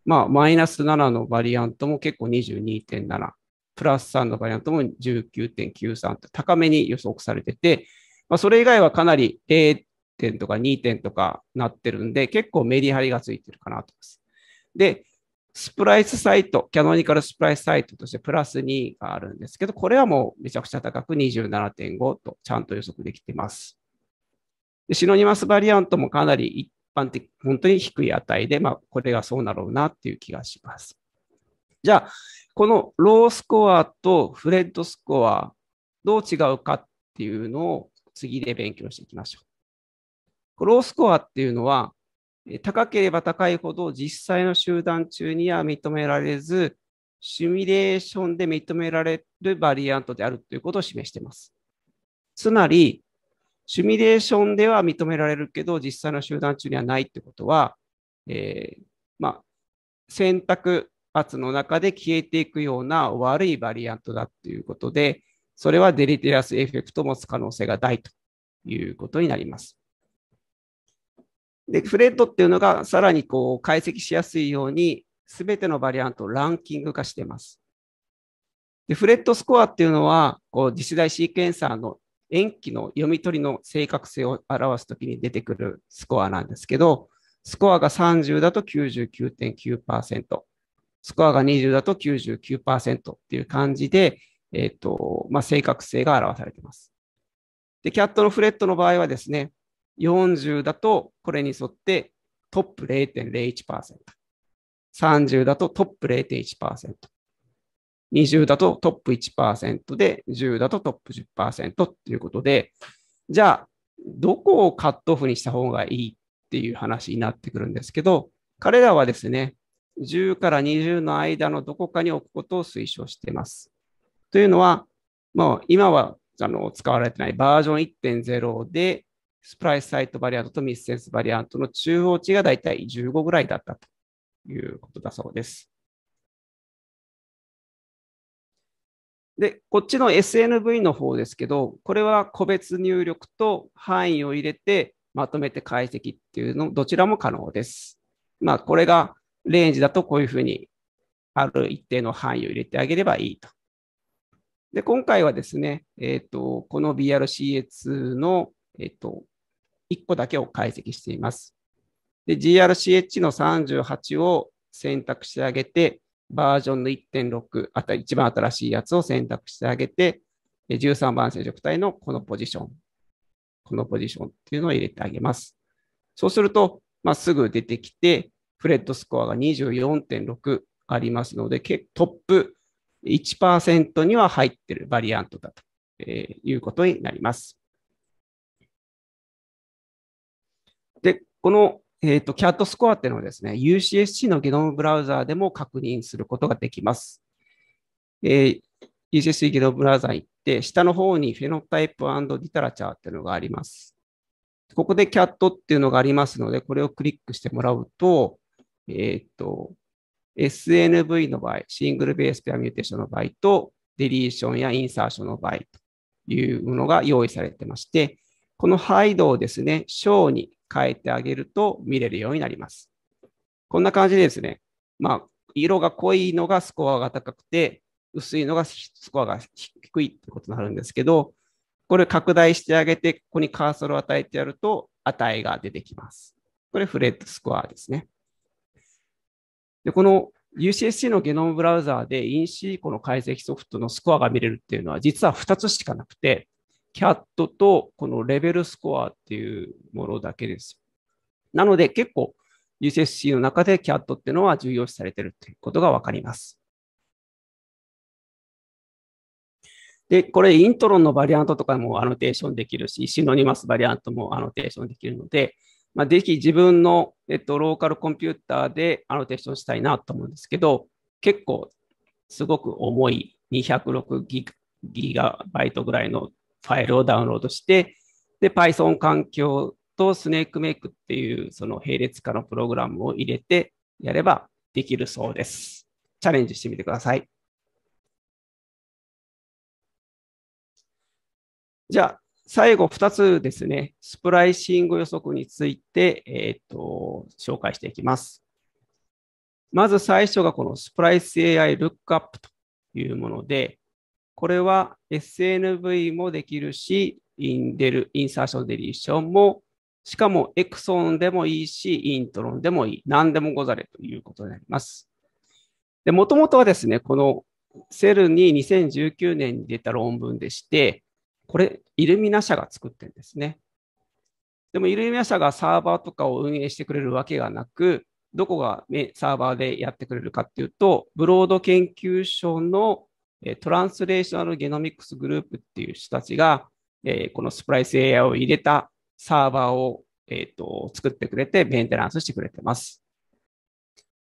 まあ、マイナスななのバリアントも結構 にじゅうにてんなな、プラスさんのバリアントも じゅうきゅうてんきゅうさん と高めに予測されてて、まあ、それ以外はかなりれいてんとかにてんとかなってるんで、結構メリハリがついてるかなと思います。で、スプライスサイト、キャノニカルスプライスサイトとしてプラスにがあるんですけど、これはもうめちゃくちゃ高く にじゅうななてんご とちゃんと予測できています。で、シノニマスバリアントもかなり一般的、本当に低い値で、まあ、これがそうだろうなっていう気がします。じゃあ、このロースコアとフレッドスコア、どう違うかっていうのを次で勉強していきましょう。ロースコアっていうのは、高ければ高いほど実際の集団中には認められず、シミュレーションで認められるバリアントであるということを示しています。つまり、シミュレーションでは認められるけど、実際の集団中にはないということは、えーまあ、選択圧の中で消えていくような悪いバリアントだということで、それはデリテリアスエフェクトを持つ可能性が大ということになります。で、フレッドっていうのがさらにこう解析しやすいように、すべてのバリアントをランキング化しています。で、フレッドスコアっていうのは、こう次世代シーケンサーの塩基の読み取りの正確性を表すときに出てくるスコアなんですけど、スコアがさんじゅうだと きゅうじゅうきゅうてんきゅうパーセント、スコアがにじゅうだと きゅうじゅうきゅうパーセント っていう感じで、えっと、まあ、正確性が表されています。で、キャットのフレットの場合はですね、よんじゅうだとこれに沿ってトップ れいてんれいいちパーセント、さんじゅうだとトップ れいてんいちパーセント、にじゅうだとトップ いちパーセント で、じゅうだとトップ じゅっパーセント ということで、じゃあ、どこをカットオフにした方がいいっていう話になってくるんですけど、彼らはですね、じゅうからにじゅうの間のどこかに置くことを推奨しています。というのは、もう今はあの使われていないバージョン いってんゼロ で、スプライスサイトバリアントとミスセンスバリアントの中央値がだいたいじゅうごぐらいだったということだそうです。で、こっちの エスエヌブイ の方ですけど、これは個別入力と範囲を入れてまとめて解析っていうの、どちらも可能です。まあ、これがレンジだとこういうふうにある一定の範囲を入れてあげればいいと。で、今回はですね、えっと、この ビーアールシーエーツー のえっと、いっこだけを解析しています。で、ジーアールシーエイチ のさんじゅうはちを選択してあげて、バージョンの いってんろく、あたり一番新しいやつを選択してあげて、じゅうさんばん染色体のこのポジション、このポジションっていうのを入れてあげます。そうすると、まあ、すぐ出てきて、フレッドスコアが にじゅうよんてんろく ありますので、トップ いちパーセント には入ってるバリアントだということになります。で、この、えーと、キャットスコアっていうのはですね、ユーシーエスシー のゲノムブラウザーでも確認することができます。えー、ユーシーエスシー ゲノムブラウザー行って、下の方にフェノタイプ&リタラチャーっていうのがあります。ここでキャットっていうのがありますので、これをクリックしてもらうと、えーと、エスエヌブイ の場合、シングルベースペアミューテーションの場合と、デリーションやインサーションの場合というものが用意されてまして、このハイドをですね、小に変えてあげると見れるようになります。こんな感じでですね、まあ、色が濃いのがスコアが高くて、薄いのがスコアが低いということになるんですけど、これ拡大してあげて、ここにカーソルを与えてやると値が出てきます。これフレットスコアですね。で、このユーシーエスシー のゲノムブラウザーでインシーコの解析ソフトのスコアが見れるっていうのは実はふたつしかなくて、キャット とこのレベルスコアっていうものだけです。なので結構 ユーシーエスシー の中で キャット っていうのは重要視されているということがわかります。で、これイントロンのバリアントとかもアノテーションできるし、シノニマスバリアントもアノテーションできるので、まあ、ぜひ自分の、えっと、ローカルコンピューターでアノテーションしたいなと思うんですけど、結構すごく重いにひゃくろくギガバイトぐらいのファイルをダウンロードして、で、Python 環境と SnakeMake っていうその並列化のプログラムを入れてやればできるそうです。チャレンジしてみてください。じゃあ、最後ふたつですね、スプライシング予測について、えーと、紹介していきます。まず最初がこのスプライス エーアイ ルックアップというもので、これは エスエヌブイ もできるし、インデル、インサーションデリーションも、しかもエクソンでもいいし、イントロンでもいい、何でもござれということになります。で、もともとはですね、このセルににせんじゅうきゅうねんに出た論文でして、これ、イルミナ社が作ってるんですね。でも、イルミナ社がサーバーとかを運営してくれるわけがなく、どこがサーバーでやってくれるかっていうと、ブロード研究所のトランスレーショナルゲノミクスグループっていう人たちが、このスプライス エーアイ を入れたサーバーを作ってくれて、メンテナンスしてくれてます。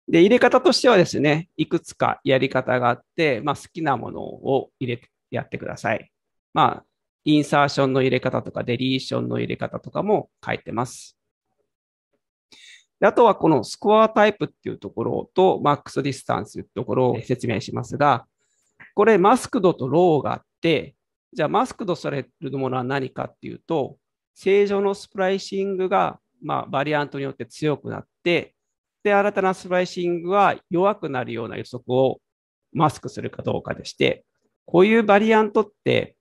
で、入れ方としてはですね、いくつかやり方があって、まあ、好きなものを入れてやってください。まあインサーションの入れ方とかデリーションの入れ方とかも書いてます。で、あとはこのスコアタイプっていうところとマックスディスタンスというところを説明しますが、これマスクドとローがあって、じゃあマスクドされるものは何かっていうと、正常のスプライシングが、まあ、バリアントによって強くなって、で、新たなスプライシングは弱くなるような予測をマスクするかどうかでして、こういうバリアントって、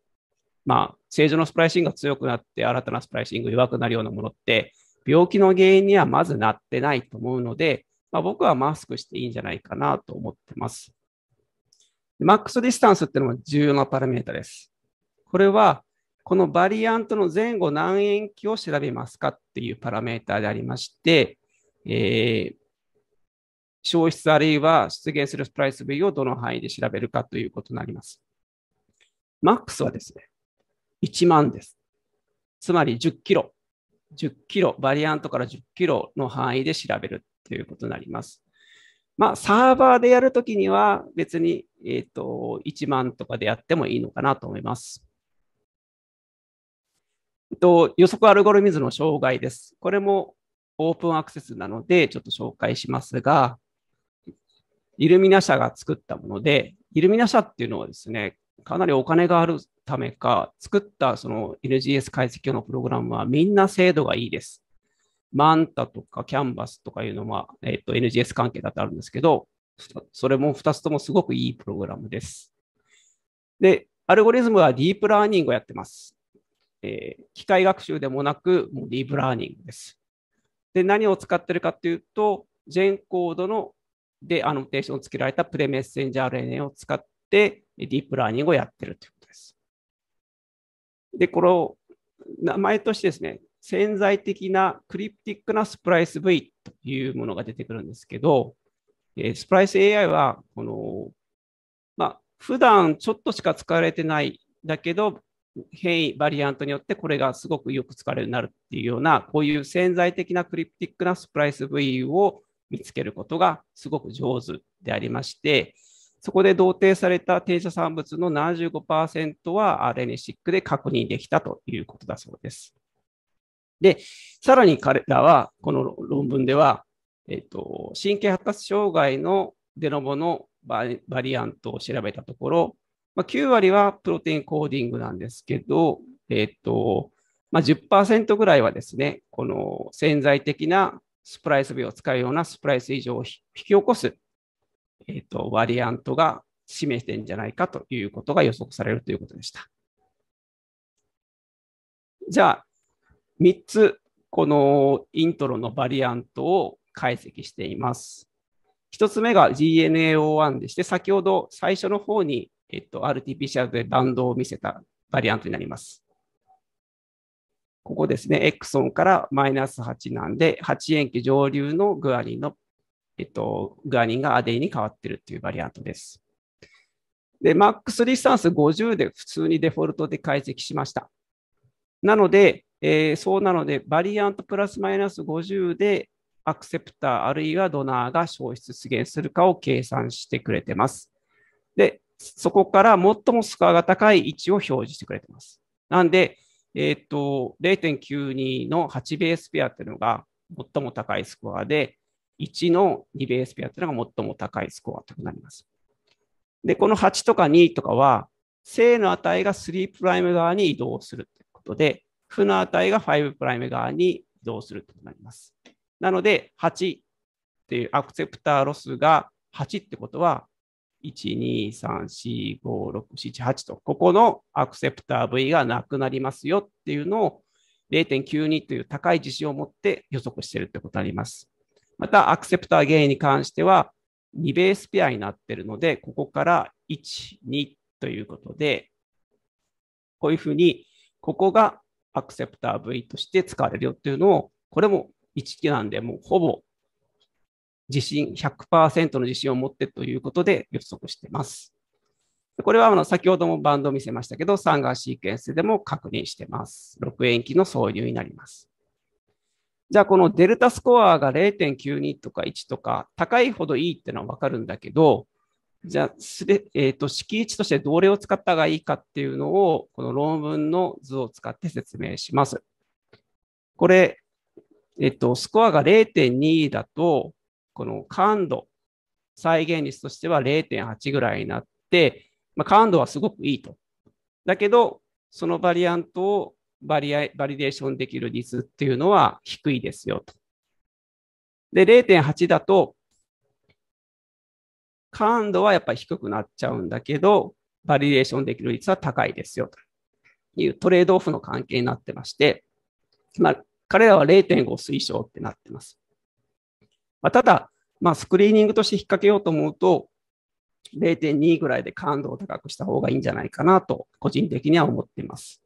まあ、正常のスプライシングが強くなって、新たなスプライシングが弱くなるようなものって、病気の原因にはまずなってないと思うので、まあ、僕はマスクしていいんじゃないかなと思ってます。マックスディスタンスっていうのも重要なパラメータです。これは、このバリアントの前後何塩基を調べますかっていうパラメータでありまして、えー、消失あるいは出現するスプライス部位をどの範囲で調べるかということになります。マックスはですね、いちまんです。つまりじゅっキロ。じゅっキロ、バリアントからじゅっキロの範囲で調べるということになります。まあ、サーバーでやるときには別に、えーと、いちまんとかでやってもいいのかなと思います。えっと、予測アルゴリズムの障害です。これもオープンアクセスなのでちょっと紹介しますが、イルミナ社が作ったもので、イルミナ社っていうのはですね、かなりお金があるためか、作ったその エヌジーエス 解析用のプログラムはみんな精度がいいです。マンタとかキャンバスとかいうのは、えー、と エヌジーエス 関係だとあるんですけど、それもふたつともすごくいいプログラムです。で、アルゴリズムはディープラーニングをやってます。えー、機械学習でもなく、もうディープラーニングです。で、何を使ってるかというと、ジェンコードのでアノテーションをつけられたプレメッセンジャー アールエヌエー を使って、で、ディープラーニングをやってるということです。で、この名前としてですね、潜在的なクリプティックなスプライス V というものが出てくるんですけど、スプライス エーアイ は、この、まあ、普段ちょっとしか使われてない、だけど、変異バリアントによってこれがすごくよく使われるようになるっていうような、こういう潜在的なクリプティックなスプライス部位を見つけることがすごく上手でありまして、そこで同定された転写産物の ななじゅうごパーセント は アールエヌエーシック で確認できたということだそうです。で、さらに彼らは、この論文では、えっと、神経発達障害のデノボのバリアントを調べたところ、まあ、きゅうわりはプロテインコーディングなんですけど、えっとまあ、じゅっパーセント ぐらいはですね、この潜在的なスプライス B を使うようなスプライス異常を引き起こす、えっと、バリアントが示してるんじゃないかということが予測されるということでした。じゃあ、みっつ、このイントロのバリアントを解析しています。ひとつめが ジーエヌエーオーワン でして、先ほど最初の方に、えっと、アールティーピーシーアール でバンドを見せたバリアントになります。ここですね、エクソンからマイナスはちなんで、はち塩基上流のグアニンのえっと、グアニンがアデニンに変わっているというバリアントです。で、マックスディスタンスごじゅうで普通にデフォルトで解析しました。なので、えー、そうなので、バリアントプラスマイナスごじゅうでアクセプターあるいはドナーが消失出現するかを計算してくれてます。で、そこから最もスコアが高い位置を表示してくれてます。なんで、えー、っと、れいてんきゅうに のはちベースペアというのが最も高いスコアで、いちのにベースペアというのが最も高いスコアとなります。で、このはちとかにとかは、正の値がさんプライム側に移動するということで、負の値がごプライム側に移動するとなります。なので、はちっていうアクセプターロスがはちってことは、いち、に、さん、よん、ご、ろく、なな、はちと、ここのアクセプター V がなくなりますよっていうのを れいてんきゅうに という高い自信を持って予測しているということになります。また、アクセプターゲインに関しては、にベースペアになっているので、ここからいち、にということで、こういうふうに、ここがアクセプター V として使われるよっていうのを、これもいちなんで、もうほぼ自信、ひゃくパーセント の自信を持ってということで予測しています。これはあの先ほどもバンドを見せましたけど、サンガーシーケンスでも確認しています。ろく塩基の挿入になります。じゃあ、このデルタスコアが れいてんきゅうに とかいちとか、高いほどいいっていうのはわかるんだけど、じゃあ、えっと、式位置としてどれを使った方がいいかっていうのを、この論文の図を使って説明します。これ、えっと、スコアが れいてんに だと、この感度、再現率としては れいてんはち ぐらいになって、まあ、感度はすごくいいと。だけど、そのバリアントをバリア、バリデーションできる率っていうのは低いですよと。で、れいてんはち だと、感度はやっぱり低くなっちゃうんだけど、バリデーションできる率は高いですよというトレードオフの関係になってまして、まあ、彼らは れいてんご 推奨ってなってます。まあ、ただ、まあ、スクリーニングとして引っ掛けようと思うと、れいてんに ぐらいで感度を高くした方がいいんじゃないかなと、個人的には思っています。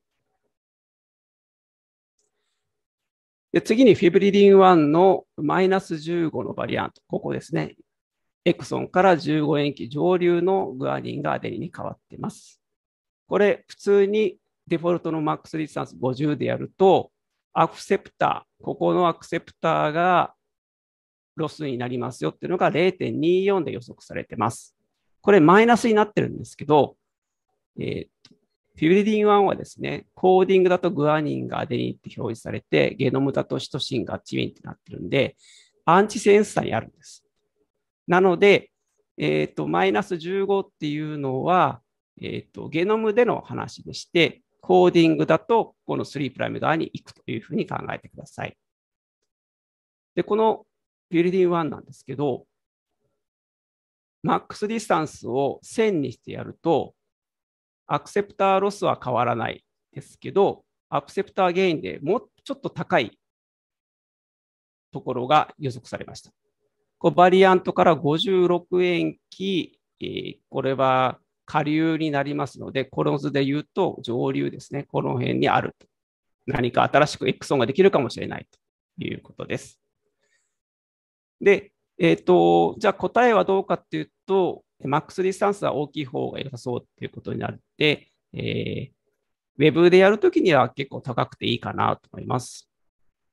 で、次にフィブリリンいちのマイナスじゅうごのバリアント、ここですね。エクソンからじゅうご塩基上流のグアニンがアデニンに変わっています。これ、普通にデフォルトのマックスディスタンスごじゅうでやると、アクセプター、ここのアクセプターがロスになりますよっていうのが れいてんにじゅうよん で予測されてます。これ、マイナスになってるんですけど、えーフィブリリンいちはですね、コーディングだとグアニンがアデニンって表示されて、ゲノムだとシトシンがチミンってなってるんで、アンチセンサーにあるんです。なので、えっと、マイナスじゅうごっていうのは、えっと、ゲノムでの話でして、コーディングだと、このさんプライム側に行くというふうに考えてください。で、このフィブリリンいちなんですけど、マックスディスタンスをせんにしてやると、アクセプターロスは変わらないですけど、アクセプターゲインでもうちょっと高いところが予測されました。こうバリアントからごじゅうろく塩基、えー、これは下流になりますので、この図で言うと上流ですね、この辺にあると。何か新しくエクソンができるかもしれないということです。で、えーと、じゃあ答えはどうかっていうと、マックスディスタンスは大きい方が良さそうということになって、えー、ウェブでやるときには結構高くていいかなと思います。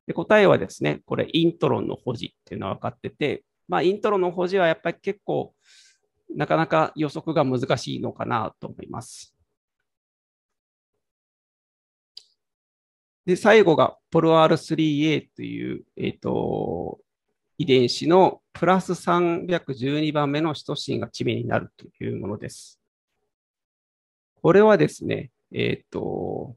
で、答えはですね、これイントロンの保持っていうのは分かってて、まあ、イントロンの保持はやっぱり結構なかなか予測が難しいのかなと思います。で、最後が ポルアールスリーエー という、えーと、遺伝子のプラスさんびゃくじゅうにばんめのシトシンがチベになるというものです。これはですね、えーと、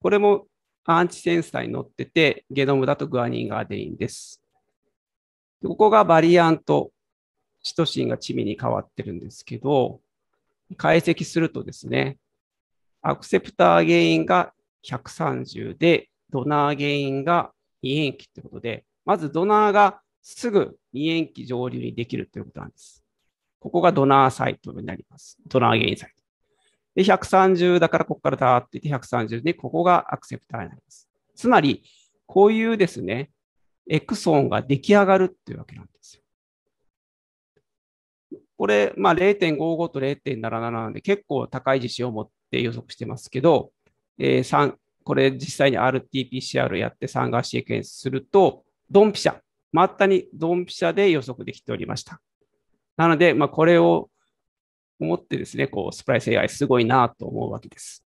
これもアンチセンサーに載ってて、ゲノムだとグアニンがアデニンです。で、ここがバリアント、シトシンがチベに変わってるんですけど、解析するとですね、アクセプター原因がひゃくさんじゅうで、ドナー原因がに塩基ということで、まずドナーがすぐに塩基上流にできるということなんです。ここがドナーサイトになります。ドナー原因サイト。で、ひゃくさんじゅうだからここからだーって言ってひゃくさんじゅうで、ここがアクセプターになります。つまり、こういうですね、エクソンが出来上がるっていうわけなんですよ。これ、まあ、れいてんごご と れいてんななな なんで結構高い自信を持って予測してますけど、えー、さんこれ実際に アールティーピーシーアール やってサンガーシーケンスすると、ドンピシャ、まったにドンピシャで予測できておりました。なので、まあ、これを思ってですね、こうスプライス エーアイ すごいなと思うわけです。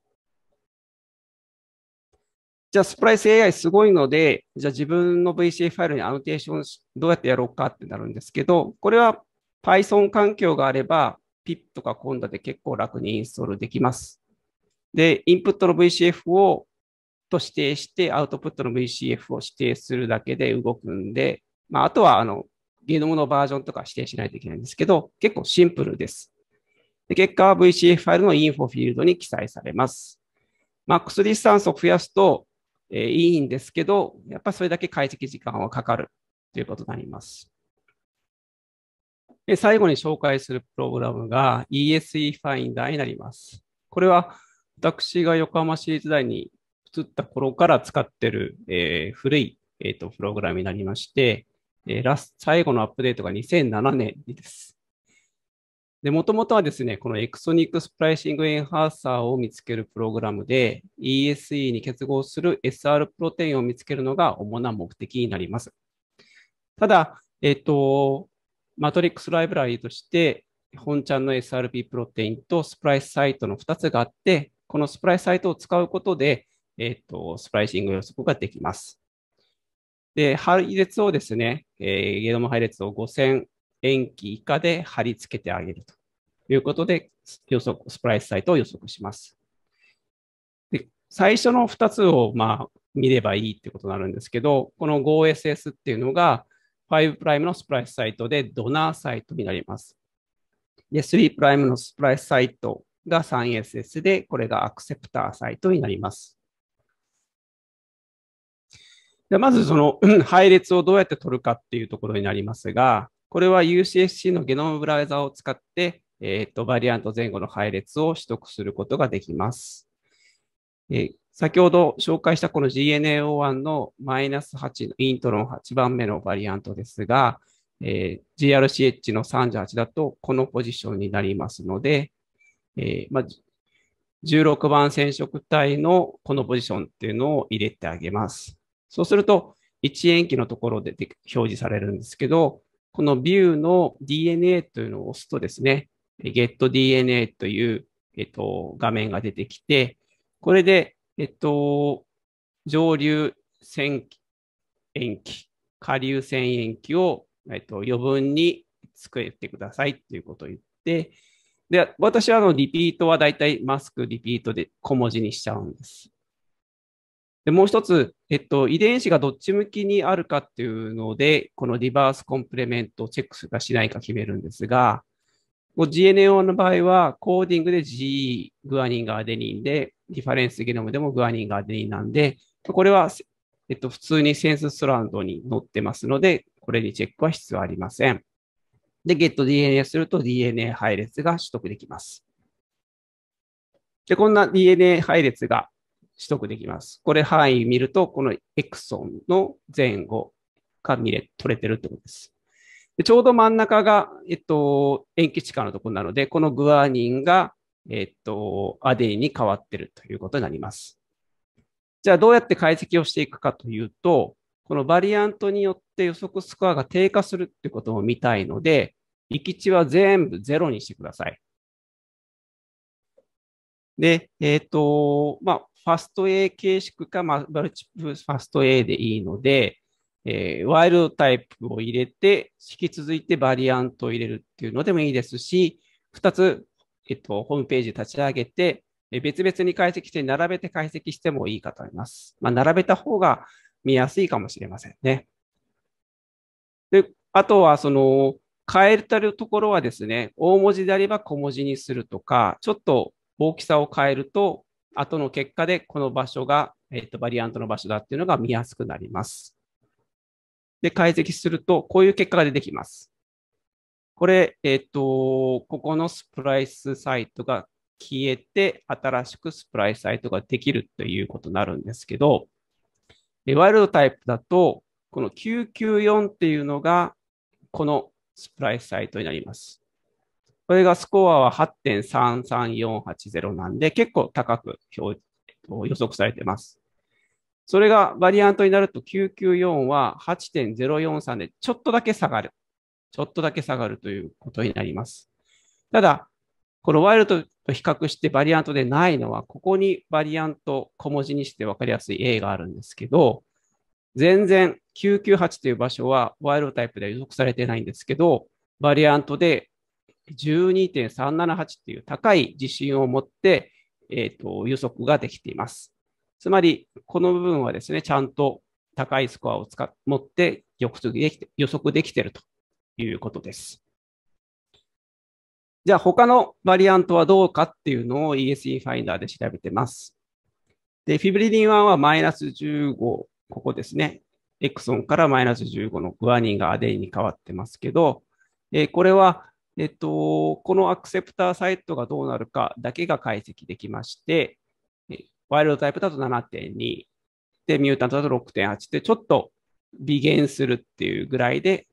じゃあ、スプライス エーアイ すごいので、じゃあ自分の ブイシーエフ ファイルにアノテーションどうやってやろうかってなるんですけど、これは Python 環境があれば、ピップ とか コンダ で結構楽にインストールできます。で、インプットの ブイシーエフ をと指定して、アウトプットの ブイシーエフ を指定するだけで動くんで、まあ、あとはあのゲノムのバージョンとか指定しないといけないんですけど、結構シンプルです。で、結果は ブイシーエフ ファイルのインフォフィールドに記載されます。マックスディスタンスを増やすと、えー、いいんですけど、やっぱりそれだけ解析時間はかかるということになります。で、最後に紹介するプログラムが イーエスイー ファインダーになります。これは私が横浜市立大に移った頃から使っている、えー、古い、えー、とプログラムになりまして、えーラス、最後のアップデートがにせんななねんです。で、もともとはですね、このエクソニックスプライシングエンハーサーを見つけるプログラムで、イーエスイー に結合する エスアール プロテインを見つけるのが主な目的になります。ただ、えっと、マトリックスライブラリとして、本ちゃんの エスアールピー プロテインとスプライスサイトのふたつがあって、このスプライスサイトを使うことで、えっと、スプライシング予測ができます。で、配列をですね、えー、ゲノム配列をごせん塩基以下で貼り付けてあげるということで、予測、スプライスサイトを予測します。で、最初のふたつを、まあ、見ればいいってことになるんですけど、この ファイブエスエス っていうのが、ファイブプライム のスプライスサイトでドナーサイトになります。で、スリープライム のスプライスサイトが スリーエスエス で、これがアクセプターサイトになります。で、まずその配列をどうやって取るかっていうところになりますが、これは ユーシーエスシー のゲノムブラウザを使って、えっと、バリアント前後の配列を取得することができます。え、先ほど紹介したこの ジーエヌエーオーワン のマイナスはちのイントロンはちばんめのバリアントですが、えー、ジーアールシーエイチ のさんじゅうはちだとこのポジションになりますので、えーまあ、じゅうろくばん染色体のこのポジションっていうのを入れてあげます。そうすると、いち塩基のところで表示されるんですけど、このビューの ディーエヌエー というのを押すとですね、ゲットディーエヌエー という、えっと、画面が出てきて、これで、えっと、上流せん塩基、下流せん塩基を、えっと、余分に作ってくださいということを言って、で、私はあのリピートはだいたいマスクリピートで小文字にしちゃうんです。で、もう一つ、えっと、遺伝子がどっち向きにあるかっていうので、このリバースコンプレメントをチェックするかしないか決めるんですが、ジーエヌエーオー の場合は、コーディングで ジーイー、グアニンがアデニンで、リファレンスゲノムでもグアニンがアデニンなんで、これは、えっと、普通にセンスストランドに載ってますので、これにチェックは必要ありません。で、ゲットディーエヌエー すると ディーエヌエー 配列が取得できます。で、こんな ディーエヌエー 配列が取得できます。これ範囲見ると、このエクソンの前後が見れ、取れてるってことです。で、ちょうど真ん中が、えっと、塩基地下のところなので、このグアニンがえっと、アデニンに変わってるということになります。じゃあどうやって解析をしていくかというと、このバリアントによって予測スコアが低下するっていうことを見たいので、域値は全部ゼロにしてください。で、えっと、まあ、ファスト A 形式か、マルチプルファスト A でいいので、えー、ワイルドタイプを入れて、引き続いてバリアントを入れるっていうのでもいいですし、ふたつ、えっと、ホームページ立ち上げて、別々に解析して、並べて解析してもいいかと思います。まあ、並べた方が見やすいかもしれませんね。で、あとは、その、変えたるところはですね、大文字であれば小文字にするとか、ちょっと大きさを変えると、後の結果でこの場所が、えっと、バリアントの場所だっていうのが見やすくなります。で、解析すると、こういう結果が出てきます。これ、えっと、ここのスプライスサイトが消えて、新しくスプライスサイトができるということになるんですけど、ワイルドタイプだと、このきゅうきゅうよんっていうのが、このスプライスサイトになります。これがスコアは はちてんさんさんよんはちゼロ なんで、結構高く表予測されています。それがバリアントになるときゅうきゅうよんは はちてんゼロよんさん でちょっとだけ下がる。ちょっとだけ下がるということになります。ただ、このワイルドと比較してバリアントでないのは、ここにバリアント小文字にして分かりやすい A があるんですけど、全然きゅうきゅうはちという場所はワイルドタイプでは予測されてないんですけど、バリアントで じゅうにてんさんななはち という高い自信を持って、えーと、予測ができています。つまり、この部分はですね、ちゃんと高いスコアを使っ持って予測できて、予測できているということです。じゃあ、他のバリアントはどうかっていうのを イーエスイー ファインダーで調べてます。で、フィブリリンいちはマイナスじゅうご、ここですね。エクソンからマイナスじゅうごのグアニンがアデニンに変わってますけど、えこれは、えっと、このアクセプターサイトがどうなるかだけが解析できまして、ワイルドタイプだと ななてんに で、ミュータントだと ろくてんはち で、ちょっと微減するっていうぐらいで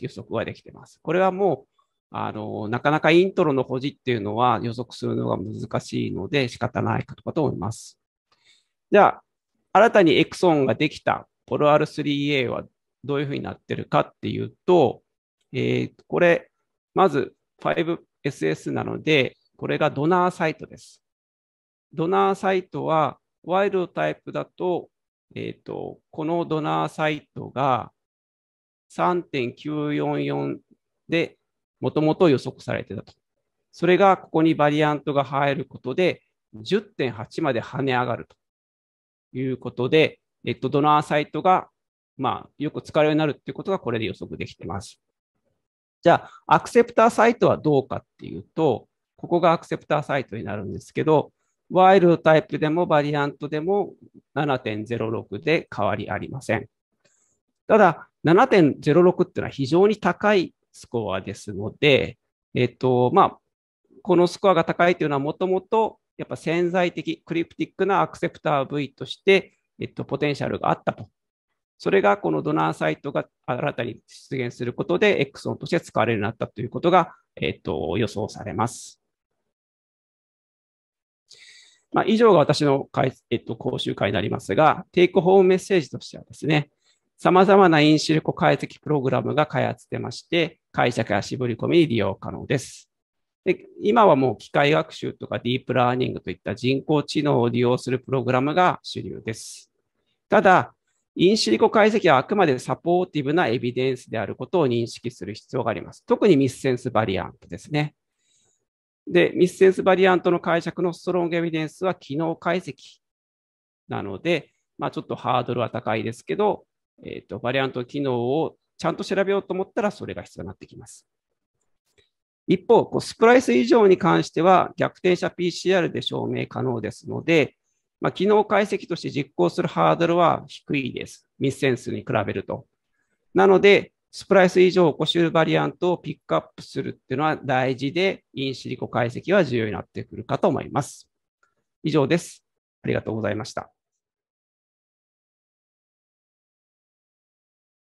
予測ができてます。これはもう、あの、なかなかイントロの保持っていうのは予測するのが難しいので仕方ないかと思います。じゃあ、新たにエクソンができたポロ アールスリーエー はどういうふうになってるかっていうと、えー、これ、まず ファイブエスエス なので、これがドナーサイトです。ドナーサイトは、ワイルドタイプだと、えっと、このドナーサイトが さんてんきゅうよんよん で、もともと予測されてたと。それが、ここにバリアントが入ることで、じゅってんはち まで跳ね上がるということで、えっと、ドナーサイトが、まあ、よく使うようになるっていうことが、これで予測できてます。じゃあ、アクセプターサイトはどうかっていうと、ここがアクセプターサイトになるんですけど、ワイルドタイプでもバリアントでも ななてんゼロろく で変わりありません。ただ、ななてんゼロろく っていうのは非常に高いスコアですので、えっと、まあ、このスコアが高いというのはもともとやっぱ潜在的、クリプティックなアクセプター部位として、えっと、ポテンシャルがあったと。それがこのドナーサイトが新たに出現することで、エクソンとして使われるようになったということが、えっと、予想されます。まあ、以上が私の、えっと、講習会になりますが、テイクホームメッセージとしてはですね、様々なインシリコ解析プログラムが開発してまして、解釈や絞り込みに利用可能です。で、今はもう機械学習とかディープラーニングといった人工知能を利用するプログラムが主流です。ただ、インシリコ解析はあくまでサポーティブなエビデンスであることを認識する必要があります。特にミスセンスバリアントですね。で、ミスセンスバリアントの解釈のストロングエビデンスは機能解析なので、まあ、ちょっとハードルは高いですけど、えーと、バリアントの機能をちゃんと調べようと思ったらそれが必要になってきます。一方、こうスプライス以上に関しては逆転写 ピーシーアール で証明可能ですので、まあ、機能解析として実行するハードルは低いです。ミスセンスに比べると。なので、スプライス以上を起こし得るバリアントをピックアップするっていうのは大事で、インシリコ解析は重要になってくるかと思います。以上です。ありがとうございました。